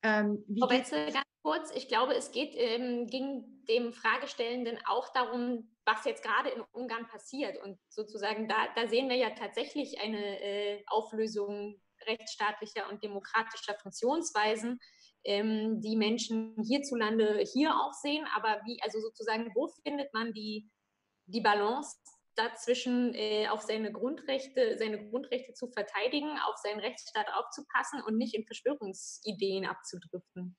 Ähm, Frau Wetzel, ganz kurz, ich glaube, es geht, ähm, ging dem Fragestellenden auch darum, was jetzt gerade in Ungarn passiert. Und sozusagen, da, da sehen wir ja tatsächlich eine äh, Auflösung rechtsstaatlicher und demokratischer Funktionsweisen, ähm, die Menschen hierzulande hier auch sehen. Aber wie, also sozusagen, wo findet man die, die Balance dazwischen, äh, auf seine Grundrechte, seine Grundrechte zu verteidigen, auf seinen Rechtsstaat aufzupassen und nicht in Verschwörungsideen abzudriften?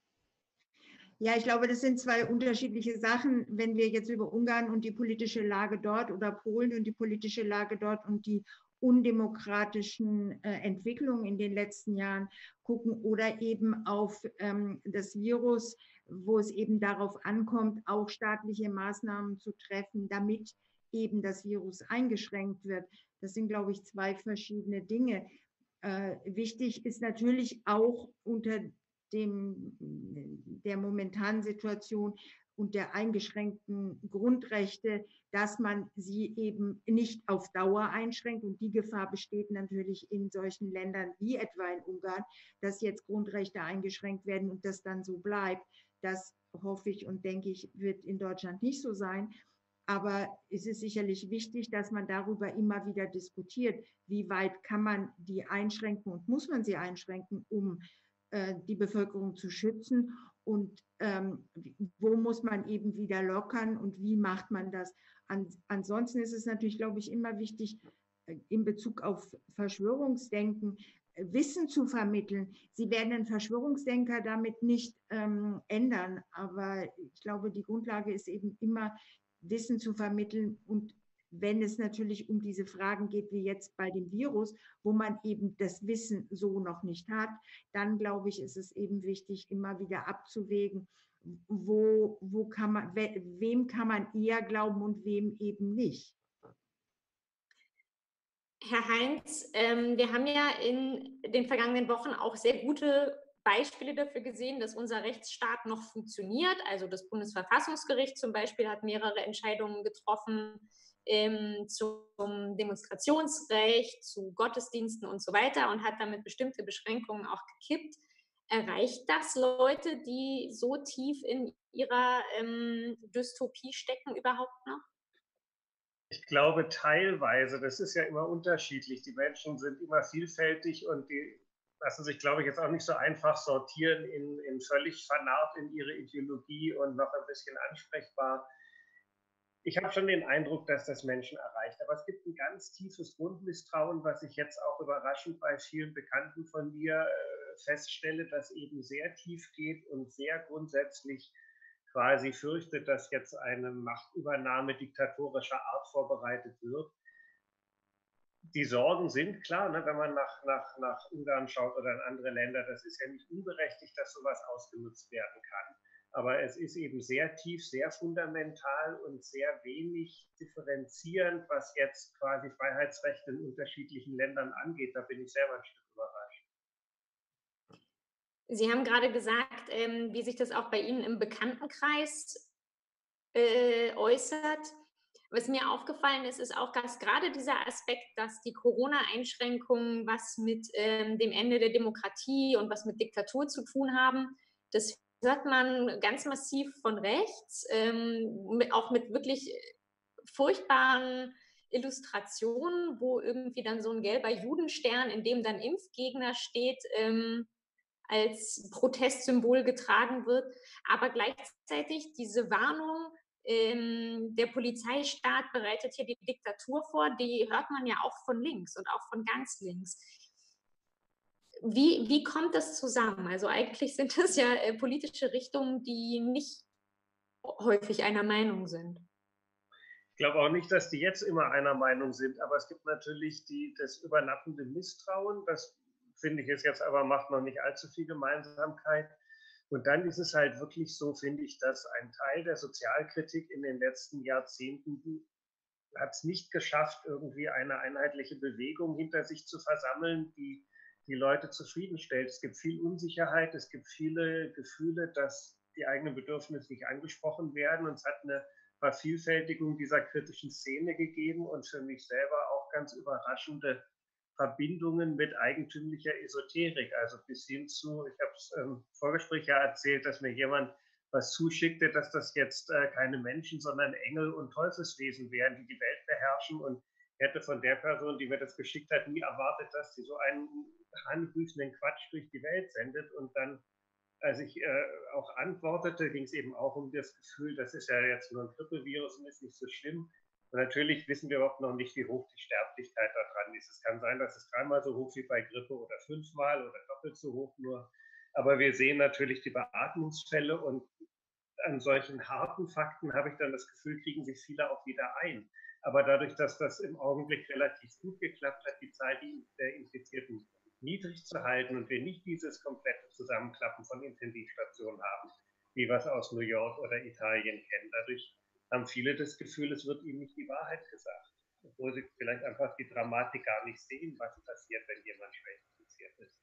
Ja, ich glaube, das sind zwei unterschiedliche Sachen. Wenn wir jetzt über Ungarn und die politische Lage dort oder Polen und die politische Lage dort und die undemokratischen äh, Entwicklungen in den letzten Jahren gucken oder eben auf ähm, das Virus, wo es eben darauf ankommt, auch staatliche Maßnahmen zu treffen, damit eben das Virus eingeschränkt wird. Das sind, glaube ich, zwei verschiedene Dinge. Äh, wichtig ist natürlich auch unter dem, der momentanen Situation und der eingeschränkten Grundrechte, dass man sie eben nicht auf Dauer einschränkt. Und die Gefahr besteht natürlich in solchen Ländern wie etwa in Ungarn, dass jetzt Grundrechte eingeschränkt werden und das dann so bleibt. Das hoffe ich und denke ich, wird in Deutschland nicht so sein. Aber es ist sicherlich wichtig, dass man darüber immer wieder diskutiert, wie weit kann man die einschränken und muss man sie einschränken, um äh, die Bevölkerung zu schützen, und ähm, wo muss man eben wieder lockern und wie macht man das. An, ansonsten ist es natürlich, glaube ich, immer wichtig, in Bezug auf Verschwörungsdenken Wissen zu vermitteln. Sie werden den Verschwörungsdenker damit nicht ähm, ändern, aber ich glaube, die Grundlage ist eben immer, Wissen zu vermitteln, und wenn es natürlich um diese Fragen geht, wie jetzt bei dem Virus, wo man eben das Wissen so noch nicht hat, dann glaube ich, ist es eben wichtig, immer wieder abzuwägen, wo, wo kann man, we, wem kann man eher glauben und wem eben nicht. Herr Heinz, ähm, wir haben ja in den vergangenen Wochen auch sehr gute Beispiele dafür gesehen, dass unser Rechtsstaat noch funktioniert. Also das Bundesverfassungsgericht zum Beispiel hat mehrere Entscheidungen getroffen ähm, zum Demonstrationsrecht, zu Gottesdiensten und so weiter und hat damit bestimmte Beschränkungen auch gekippt. Erreicht das Leute, die so tief in ihrer ähm, Dystopie stecken, überhaupt noch? Ich glaube teilweise. Das ist ja immer unterschiedlich. Die Menschen sind immer vielfältig und die lassen sich, glaube ich, jetzt auch nicht so einfach sortieren in, in völlig vernarrt in ihre Ideologie und noch ein bisschen ansprechbar. Ich habe schon den Eindruck, dass das Menschen erreicht. Aber es gibt ein ganz tiefes Grundmisstrauen, was ich jetzt auch überraschend bei vielen Bekannten von mir äh, feststelle, dass eben sehr tief geht und sehr grundsätzlich quasi fürchtet, dass jetzt eine Machtübernahme diktatorischer Art vorbereitet wird. Die Sorgen sind klar, ne, wenn man nach, nach, nach Ungarn schaut oder in andere Länder, das ist ja nicht unberechtigt, dass sowas ausgenutzt werden kann. Aber es ist eben sehr tief, sehr fundamental und sehr wenig differenzierend, was jetzt quasi Freiheitsrechte in unterschiedlichen Ländern angeht. Da bin ich selber ein Stück überrascht. Sie haben gerade gesagt, ähm, wie sich das auch bei Ihnen im Bekanntenkreis äh, äußert. Was mir aufgefallen ist, ist auch dass gerade dieser Aspekt, dass die Corona-Einschränkungen was mit ähm, dem Ende der Demokratie und was mit Diktatur zu tun haben. Das hört man ganz massiv von rechts, ähm, mit, auch mit wirklich furchtbaren Illustrationen, wo irgendwie dann so ein gelber Judenstern, in dem dann Impfgegner steht, ähm, als Protestsymbol getragen wird. Aber gleichzeitig diese Warnung, Ähm, der Polizeistaat bereitet hier die Diktatur vor, die hört man ja auch von links und auch von ganz links. Wie, wie kommt das zusammen? Also eigentlich sind das ja äh, politische Richtungen, die nicht häufig einer Meinung sind. Ich glaube auch nicht, dass die jetzt immer einer Meinung sind, aber es gibt natürlich die, das überlappende Misstrauen, das finde ich jetzt, jetzt aber macht noch nicht allzu viel Gemeinsamkeit. Und dann ist es halt wirklich so, finde ich, dass ein Teil der Sozialkritik in den letzten Jahrzehnten hat es nicht geschafft, irgendwie eine einheitliche Bewegung hinter sich zu versammeln, die die Leute zufriedenstellt. Es gibt viel Unsicherheit, es gibt viele Gefühle, dass die eigenen Bedürfnisse nicht angesprochen werden. Und es hat eine Vervielfältigung dieser kritischen Szene gegeben und für mich selber auch ganz überraschende Verbindungen mit eigentümlicher Esoterik, also bis hin zu, ich habe es im Vorgespräch ja erzählt, dass mir jemand was zuschickte, dass das jetzt äh, keine Menschen, sondern Engel und Teufelswesen wären, die die Welt beherrschen, und ich hätte von der Person, die mir das geschickt hat, nie erwartet, dass sie so einen hanebüchenden Quatsch durch die Welt sendet. Und dann, als ich äh, auch antwortete, ging es eben auch um das Gefühl, das ist ja jetzt nur ein Grippevirus und ist nicht so schlimm. Und natürlich wissen wir überhaupt noch nicht, wie hoch die Sterblichkeit daran ist. Es kann sein, dass es dreimal so hoch wie bei Grippe oder fünfmal oder doppelt so hoch nur. Aber wir sehen natürlich die Beatmungsfälle, und an solchen harten Fakten habe ich dann das Gefühl, kriegen sich viele auch wieder ein. Aber dadurch, dass das im Augenblick relativ gut geklappt hat, die Zahl der Infizierten niedrig zu halten und wir nicht dieses komplette Zusammenklappen von Intensivstationen haben, wie wir es aus New York oder Italien kennen. Dadurch haben viele das Gefühl, es wird ihnen nicht die Wahrheit gesagt, obwohl sie vielleicht einfach die Dramatik gar nicht sehen, was passiert, wenn jemand schwer infiziert ist.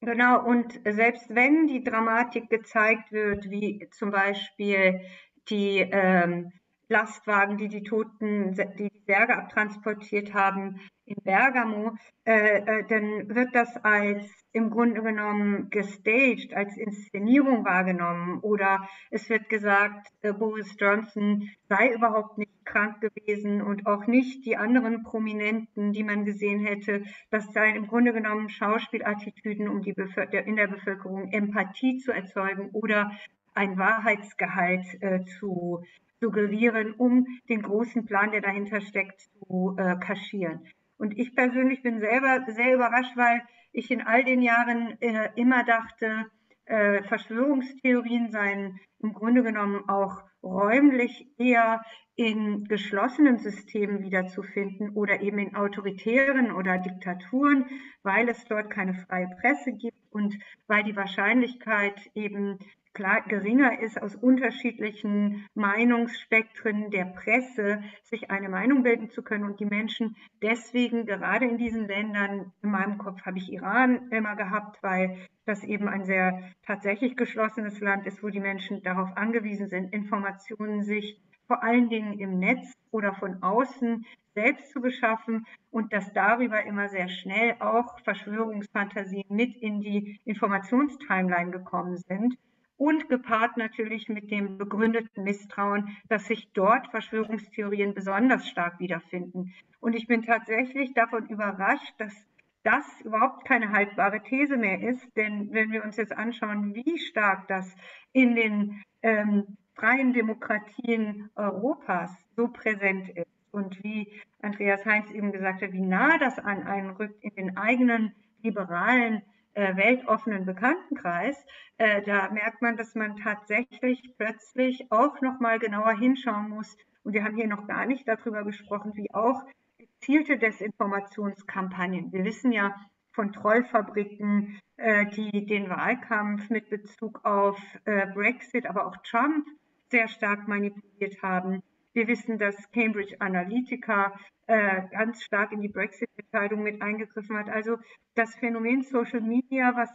Genau, und selbst wenn die Dramatik gezeigt wird, wie zum Beispiel die ähm, Lastwagen, die die Toten, die die Särge abtransportiert haben in Bergamo, äh, äh, dann wird das als im Grunde genommen gestaged, als Inszenierung wahrgenommen. Oder es wird gesagt, äh, Boris Johnson sei überhaupt nicht krank gewesen und auch nicht die anderen Prominenten, die man gesehen hätte. Das seien im Grunde genommen Schauspielattitüden, um die Bevölker- in der Bevölkerung Empathie zu erzeugen oder ein Wahrheitsgehalt äh, zu suggerieren, um den großen Plan, der dahinter steckt, zu äh, kaschieren. Und ich persönlich bin selber sehr überrascht, weil ich in all den Jahren äh, immer dachte, äh, Verschwörungstheorien seien im Grunde genommen auch räumlich eher in geschlossenen Systemen wiederzufinden oder eben in autoritären oder Diktaturen, weil es dort keine freie Presse gibt und weil die Wahrscheinlichkeit eben klar geringer ist, aus unterschiedlichen Meinungsspektren der Presse sich eine Meinung bilden zu können, und die Menschen deswegen gerade in diesen Ländern, in meinem Kopf habe ich Iran immer gehabt, weil das eben ein sehr tatsächlich geschlossenes Land ist, wo die Menschen darauf angewiesen sind, Informationen sich vor allen Dingen im Netz oder von außen selbst zu beschaffen, und dass darüber immer sehr schnell auch Verschwörungsfantasien mit in die Informationstimeline gekommen sind. Und gepaart natürlich mit dem begründeten Misstrauen, dass sich dort Verschwörungstheorien besonders stark wiederfinden. Und ich bin tatsächlich davon überrascht, dass das überhaupt keine haltbare These mehr ist. Denn wenn wir uns jetzt anschauen, wie stark das in den ähm, freien Demokratien Europas so präsent ist und wie Andreas Heinz eben gesagt hat, wie nah das an einen rückt in den eigenen liberalen weltoffenen Bekanntenkreis, äh, da merkt man, dass man tatsächlich plötzlich auch noch mal genauer hinschauen muss. Und wir haben hier noch gar nicht darüber gesprochen, wie auch gezielte Desinformationskampagnen. Wir wissen ja von Trollfabriken, äh, die den Wahlkampf mit Bezug auf äh, Brexit, aber auch Trump sehr stark manipuliert haben. Wir wissen, dass Cambridge Analytica äh, ganz stark in die Brexit-Entscheidung mit eingegriffen hat. Also das Phänomen Social Media, was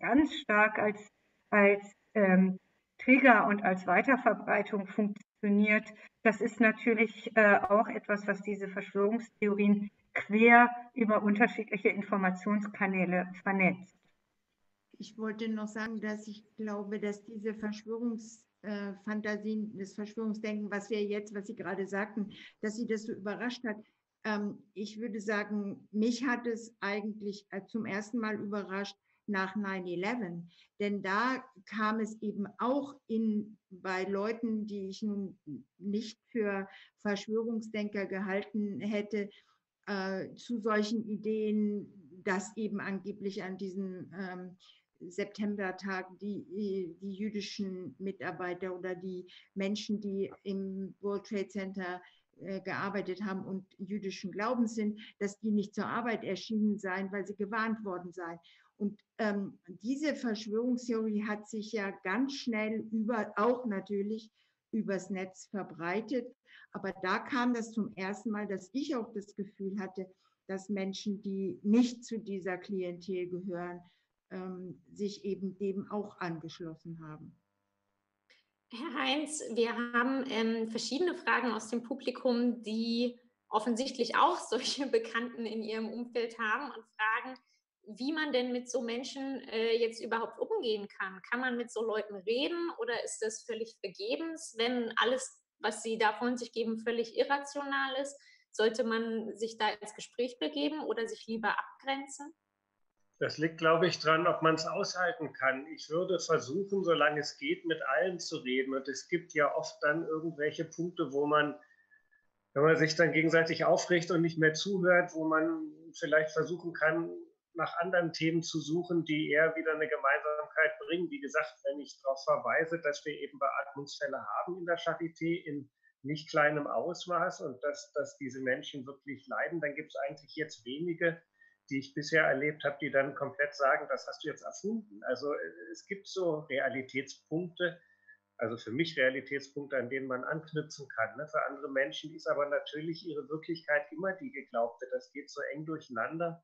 ganz stark als, als ähm, Trigger und als Weiterverbreitung funktioniert, das ist natürlich äh, auch etwas, was diese Verschwörungstheorien quer über unterschiedliche Informationskanäle vernetzt. Ich wollte noch sagen, dass ich glaube, dass diese Verschwörungstheorien, Fantasien, das Verschwörungsdenken, was wir jetzt, was Sie gerade sagten, dass Sie das so überrascht hat. Ich würde sagen, mich hat es eigentlich zum ersten Mal überrascht, nach nine eleven. Denn da kam es eben auch in, bei Leuten, die ich nun nicht für Verschwörungsdenker gehalten hätte, äh, zu solchen Ideen, dass eben angeblich an diesen ähm, Septembertag die, die jüdischen Mitarbeiter oder die Menschen, die im World Trade Center äh, gearbeitet haben und jüdischen Glaubens sind, dass die nicht zur Arbeit erschienen seien, weil sie gewarnt worden seien. Und ähm, diese Verschwörungstheorie hat sich ja ganz schnell über, auch natürlich übers Netz verbreitet. Aber da kam das zum ersten Mal, dass ich auch das Gefühl hatte, dass Menschen, die nicht zu dieser Klientel gehören, sich eben dem auch angeschlossen haben. Herr Heinz, wir haben ähm, verschiedene Fragen aus dem Publikum, die offensichtlich auch solche Bekannten in ihrem Umfeld haben und fragen, wie man denn mit so Menschen äh, jetzt überhaupt umgehen kann. Kann man mit so Leuten reden oder ist das völlig vergebens, wenn alles, was sie da von sich geben, völlig irrational ist? Sollte man sich da ins Gespräch begeben oder sich lieber abgrenzen? Das liegt, glaube ich, dran, ob man es aushalten kann. Ich würde versuchen, solange es geht, mit allen zu reden. Und es gibt ja oft dann irgendwelche Punkte, wo man, wenn man sich dann gegenseitig aufregt und nicht mehr zuhört, wo man vielleicht versuchen kann, nach anderen Themen zu suchen, die eher wieder eine Gemeinsamkeit bringen. Wie gesagt, wenn ich darauf verweise, dass wir eben Beatmungsfälle haben in der Charité in nicht kleinem Ausmaß und dass, dass diese Menschen wirklich leiden, dann gibt es eigentlich jetzt wenige, die ich bisher erlebt habe, die dann komplett sagen, das hast du jetzt erfunden. Also es gibt so Realitätspunkte, also für mich Realitätspunkte, an denen man anknüpfen kann. Ne? Für andere Menschen ist aber natürlich ihre Wirklichkeit immer die geglaubte. Das geht so eng durcheinander,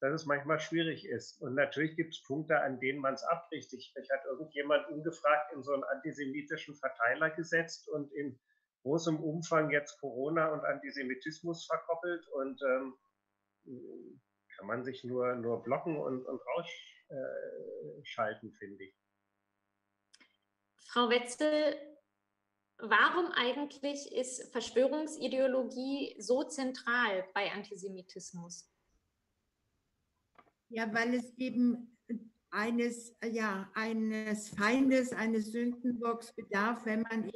dass es manchmal schwierig ist. Und natürlich gibt es Punkte, an denen man es abbricht. Ich, mich hat irgendjemand ungefragt in so einen antisemitischen Verteiler gesetzt und in großem Umfang jetzt Corona und Antisemitismus verkoppelt und ähm, kann man sich nur, nur blocken und, und rausschalten, finde ich. Frau Wetzel, warum eigentlich ist Verschwörungsideologie so zentral bei Antisemitismus? Ja, weil es eben eines, ja, eines Feindes, eines Sündenbocks bedarf, wenn man eben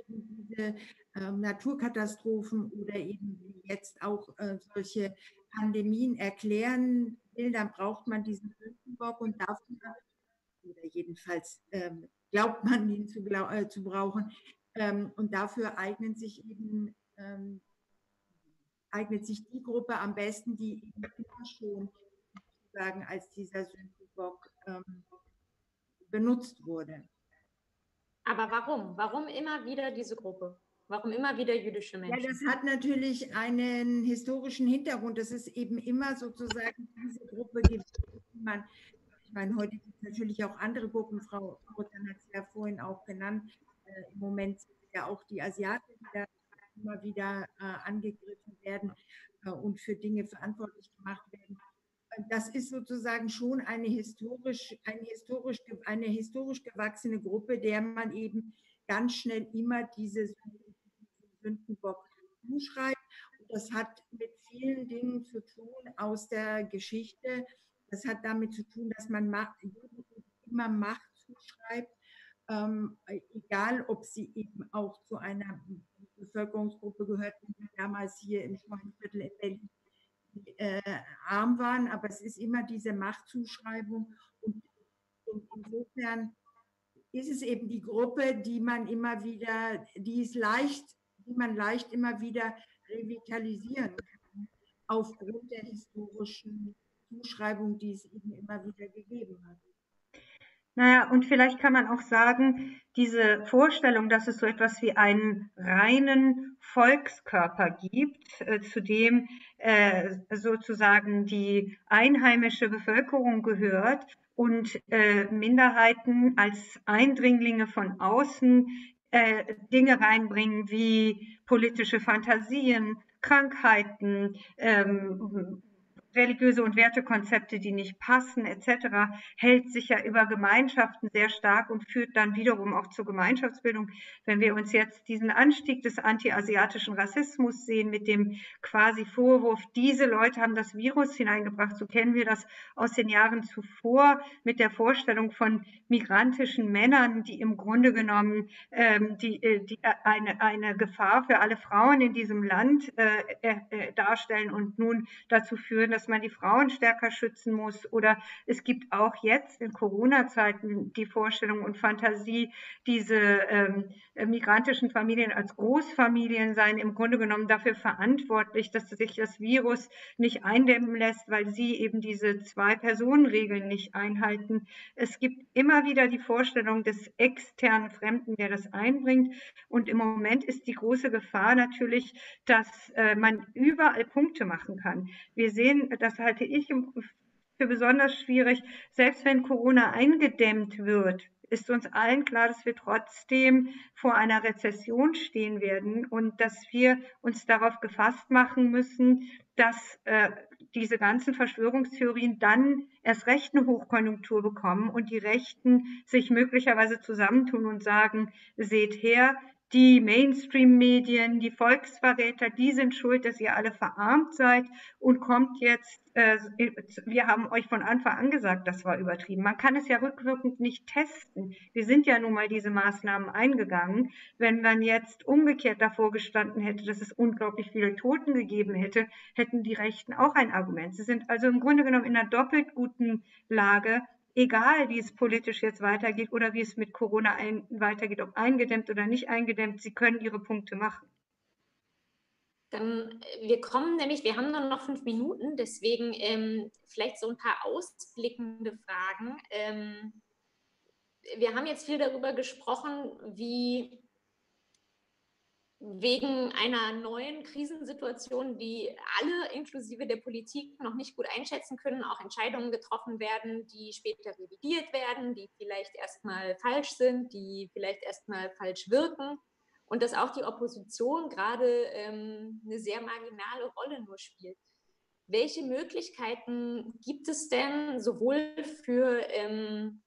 diese äh, Naturkatastrophen oder eben jetzt auch äh, solche Pandemien erklären will, dann braucht man diesen Sündenbock und dafür, oder jedenfalls ähm, glaubt man ihn zu, glaub, äh, zu brauchen, ähm, und dafür eignen sich eben, ähm, eignet sich die Gruppe am besten, die eben schon sozusagen als dieser Sündenbock ähm, benutzt wurde. Aber warum? Warum immer wieder diese Gruppe? Warum immer wieder jüdische Menschen? Ja, das hat natürlich einen historischen Hintergrund. Das ist eben immer sozusagen diese Gruppe, die man, ich meine, heute gibt es natürlich auch andere Gruppen, Frau Foroutan hat es ja vorhin auch genannt, äh, im Moment sind ja auch die Asiaten, die da immer wieder äh, angegriffen werden äh, und für Dinge verantwortlich gemacht werden. Das ist sozusagen schon eine historisch, eine historisch, eine historisch gewachsene Gruppe, der man eben ganz schnell immer diese Sündenbock zuschreibt. Und das hat mit vielen Dingen zu tun aus der Geschichte. Das hat damit zu tun, dass man Macht, immer Macht zuschreibt, ähm, egal ob sie eben auch zu einer Bevölkerungsgruppe gehörten, die damals hier im Schweinviertel in Berlin äh, arm waren. Aber es ist immer diese Machtzuschreibung. Und, und insofern ist es eben die Gruppe, die man immer wieder, die ist leicht, die man leicht immer wieder revitalisieren kann, aufgrund der historischen Zuschreibung, die es eben immer wieder gegeben hat. Naja, und vielleicht kann man auch sagen, diese Vorstellung, dass es so etwas wie einen reinen Volkskörper gibt, äh, zu dem äh, sozusagen die einheimische Bevölkerung gehört und äh, Minderheiten als Eindringlinge von außen äh, Dinge reinbringen wie politische Fantasien, Krankheiten, ähm, religiöse und Wertekonzepte, die nicht passen, et cetera, hält sich ja über Gemeinschaften sehr stark und führt dann wiederum auch zur Gemeinschaftsbildung. Wenn wir uns jetzt diesen Anstieg des antiasiatischen Rassismus sehen mit dem quasi Vorwurf, diese Leute haben das Virus hineingebracht, so kennen wir das aus den Jahren zuvor mit der Vorstellung von migrantischen Männern, die im Grunde genommen ähm, die, die eine, eine Gefahr für alle Frauen in diesem Land äh, äh, darstellen und nun dazu führen, dass man die Frauen stärker schützen muss. Oder es gibt auch jetzt in Corona-Zeiten die Vorstellung und Fantasie, diese ähm, migrantischen Familien als Großfamilien seien im Grunde genommen dafür verantwortlich, dass sich das Virus nicht eindämmen lässt, weil sie eben diese Zwei-Personen-Regeln nicht einhalten. Es gibt immer wieder die Vorstellung des externen Fremden, der das einbringt. Und im Moment ist die große Gefahr natürlich, dass äh, man überall Punkte machen kann. Wir sehen, das halte ich für besonders schwierig, selbst wenn Corona eingedämmt wird, ist uns allen klar, dass wir trotzdem vor einer Rezession stehen werden und dass wir uns darauf gefasst machen müssen, dass äh, diese ganzen Verschwörungstheorien dann erst recht eine Hochkonjunktur bekommen und die Rechten sich möglicherweise zusammentun und sagen, seht her, die Mainstream-Medien, die Volksverräter, die sind schuld, dass ihr alle verarmt seid und kommt jetzt, äh, wir haben euch von Anfang an gesagt, das war übertrieben. Man kann es ja rückwirkend nicht testen. Wir sind ja nun mal diese Maßnahmen eingegangen. Wenn man jetzt umgekehrt davor gestanden hätte, dass es unglaublich viele Toten gegeben hätte, hätten die Rechten auch ein Argument. Sie sind also im Grunde genommen in einer doppelt guten Lage, egal wie es politisch jetzt weitergeht oder wie es mit Corona ein, weitergeht, ob eingedämmt oder nicht eingedämmt, sie können ihre Punkte machen. Dann, wir kommen nämlich, wir haben nur noch fünf Minuten, deswegen ähm, vielleicht so ein paar ausblickende Fragen. Ähm, wir haben jetzt viel darüber gesprochen, wie wegen einer neuen Krisensituation, die alle inklusive der Politik noch nicht gut einschätzen können, auch Entscheidungen getroffen werden, die später revidiert werden, die vielleicht erstmal falsch sind, die vielleicht erstmal falsch wirken und dass auch die Opposition gerade ähm, eine sehr marginale Rolle nur spielt. Welche Möglichkeiten gibt es denn sowohl für ähm,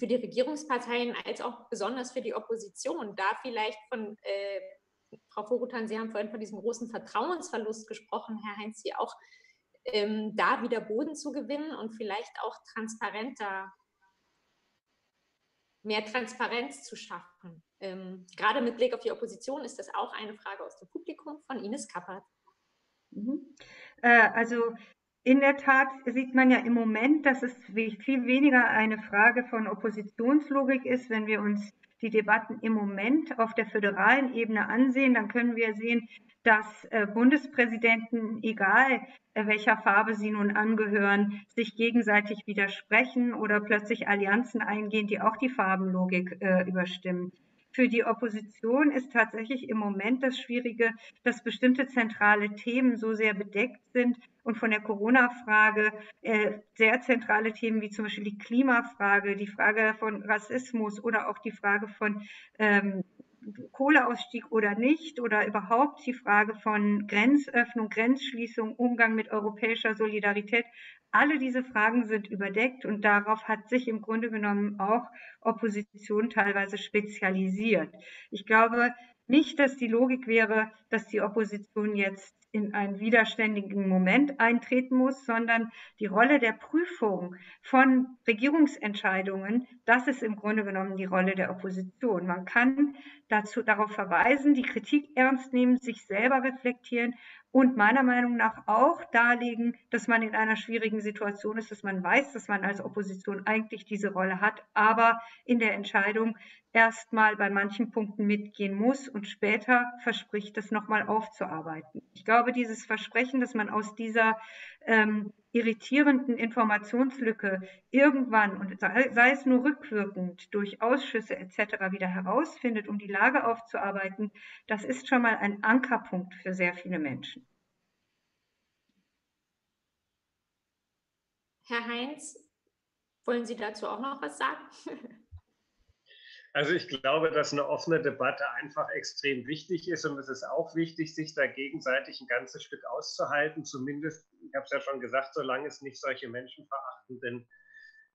für die Regierungsparteien als auch besonders für die Opposition, da vielleicht von, äh, Frau Foroutan, Sie haben vorhin von diesem großen Vertrauensverlust gesprochen, Herr Heinz, Sie auch, ähm, da wieder Boden zu gewinnen und vielleicht auch transparenter, mehr Transparenz zu schaffen. Ähm, gerade mit Blick auf die Opposition ist das auch eine Frage aus dem Publikum von Ines Kappert. Mhm. Äh, also... In der Tat sieht man ja im Moment, dass es viel weniger eine Frage von Oppositionslogik ist. Wenn wir uns die Debatten im Moment auf der föderalen Ebene ansehen, dann können wir sehen, dass äh, Bundespräsidenten, egal äh, welcher Farbe sie nun angehören, sich gegenseitig widersprechen oder plötzlich Allianzen eingehen, die auch die Farbenlogik äh, überstimmen. Für die Opposition ist tatsächlich im Moment das Schwierige, dass bestimmte zentrale Themen so sehr bedeckt sind und von der Corona-Frage äh, sehr zentrale Themen wie zum Beispiel die Klimafrage, die Frage von Rassismus oder auch die Frage von ähm, Kohleausstieg oder nicht oder überhaupt die Frage von Grenzöffnung, Grenzschließung, Umgang mit europäischer Solidarität. Alle diese Fragen sind überdeckt und darauf hat sich im Grunde genommen auch Opposition teilweise spezialisiert. Ich glaube nicht, dass die Logik wäre, dass die Opposition jetzt in einen widerständigen Moment eintreten muss, sondern die Rolle der Prüfung von Regierungsentscheidungen, das ist im Grunde genommen die Rolle der Opposition. Man kann dazu, darauf verweisen, die Kritik ernst nehmen, sich selber reflektieren und meiner Meinung nach auch darlegen, dass man in einer schwierigen Situation ist, dass man weiß, dass man als Opposition eigentlich diese Rolle hat, aber in der Entscheidung erstmal bei manchen Punkten mitgehen muss und später verspricht, das nochmal aufzuarbeiten. Ich glaube, dieses Versprechen, dass man aus dieser ähm, irritierenden Informationslücke irgendwann, und sei, sei es nur rückwirkend, durch Ausschüsse et cetera wieder herausfindet, um die Lage aufzuarbeiten, das ist schon mal ein Ankerpunkt für sehr viele Menschen. Herr Heinz, wollen Sie dazu auch noch was sagen? Also ich glaube, dass eine offene Debatte einfach extrem wichtig ist und es ist auch wichtig, sich da gegenseitig ein ganzes Stück auszuhalten, zumindest ich habe es ja schon gesagt, solange es nicht solche menschenverachtenden,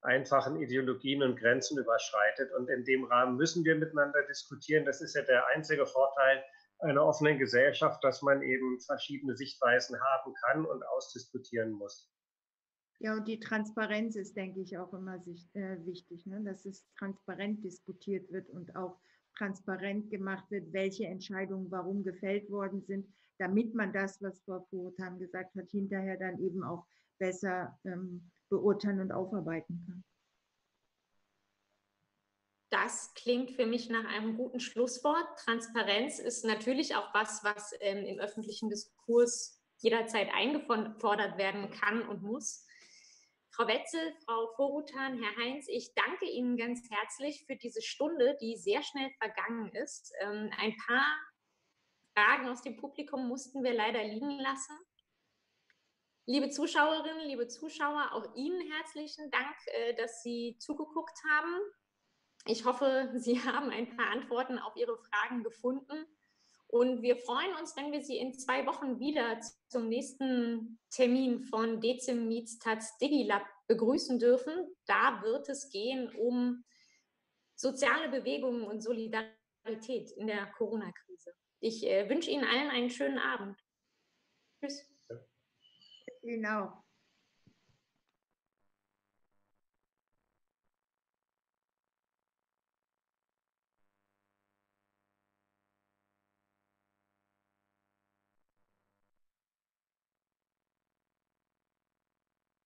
einfachen Ideologien und Grenzen überschreitet. Und in dem Rahmen müssen wir miteinander diskutieren. Das ist ja der einzige Vorteil einer offenen Gesellschaft, dass man eben verschiedene Sichtweisen haben kann und ausdiskutieren muss. Ja, und die Transparenz ist, denke ich, auch immer sich, äh, wichtig, ne? Dass es transparent diskutiert wird und auch transparent gemacht wird, welche Entscheidungen warum gefällt worden sind, damit man das, was Frau Foroutan gesagt hat, hinterher dann eben auch besser ähm, beurteilen und aufarbeiten kann. Das klingt für mich nach einem guten Schlusswort. Transparenz ist natürlich auch was, was ähm, im öffentlichen Diskurs jederzeit eingefordert werden kann und muss. Frau Wetzel, Frau Foroutan, Herr Heinz, ich danke Ihnen ganz herzlich für diese Stunde, die sehr schnell vergangen ist. Ähm, ein paar Fragen aus dem Publikum mussten wir leider liegen lassen. Liebe Zuschauerinnen, liebe Zuschauer, auch Ihnen herzlichen Dank, äh, dass Sie zugeguckt haben. Ich hoffe, Sie haben ein paar Antworten auf Ihre Fragen gefunden. Und wir freuen uns, wenn wir Sie in zwei Wochen wieder zum nächsten Termin von Dezim Meets Taz Digilab begrüßen dürfen. Da wird es gehen um soziale Bewegungen und Solidarität in der Corona-Krise. Ich äh, wünsche Ihnen allen einen schönen Abend. Tschüss. Genau.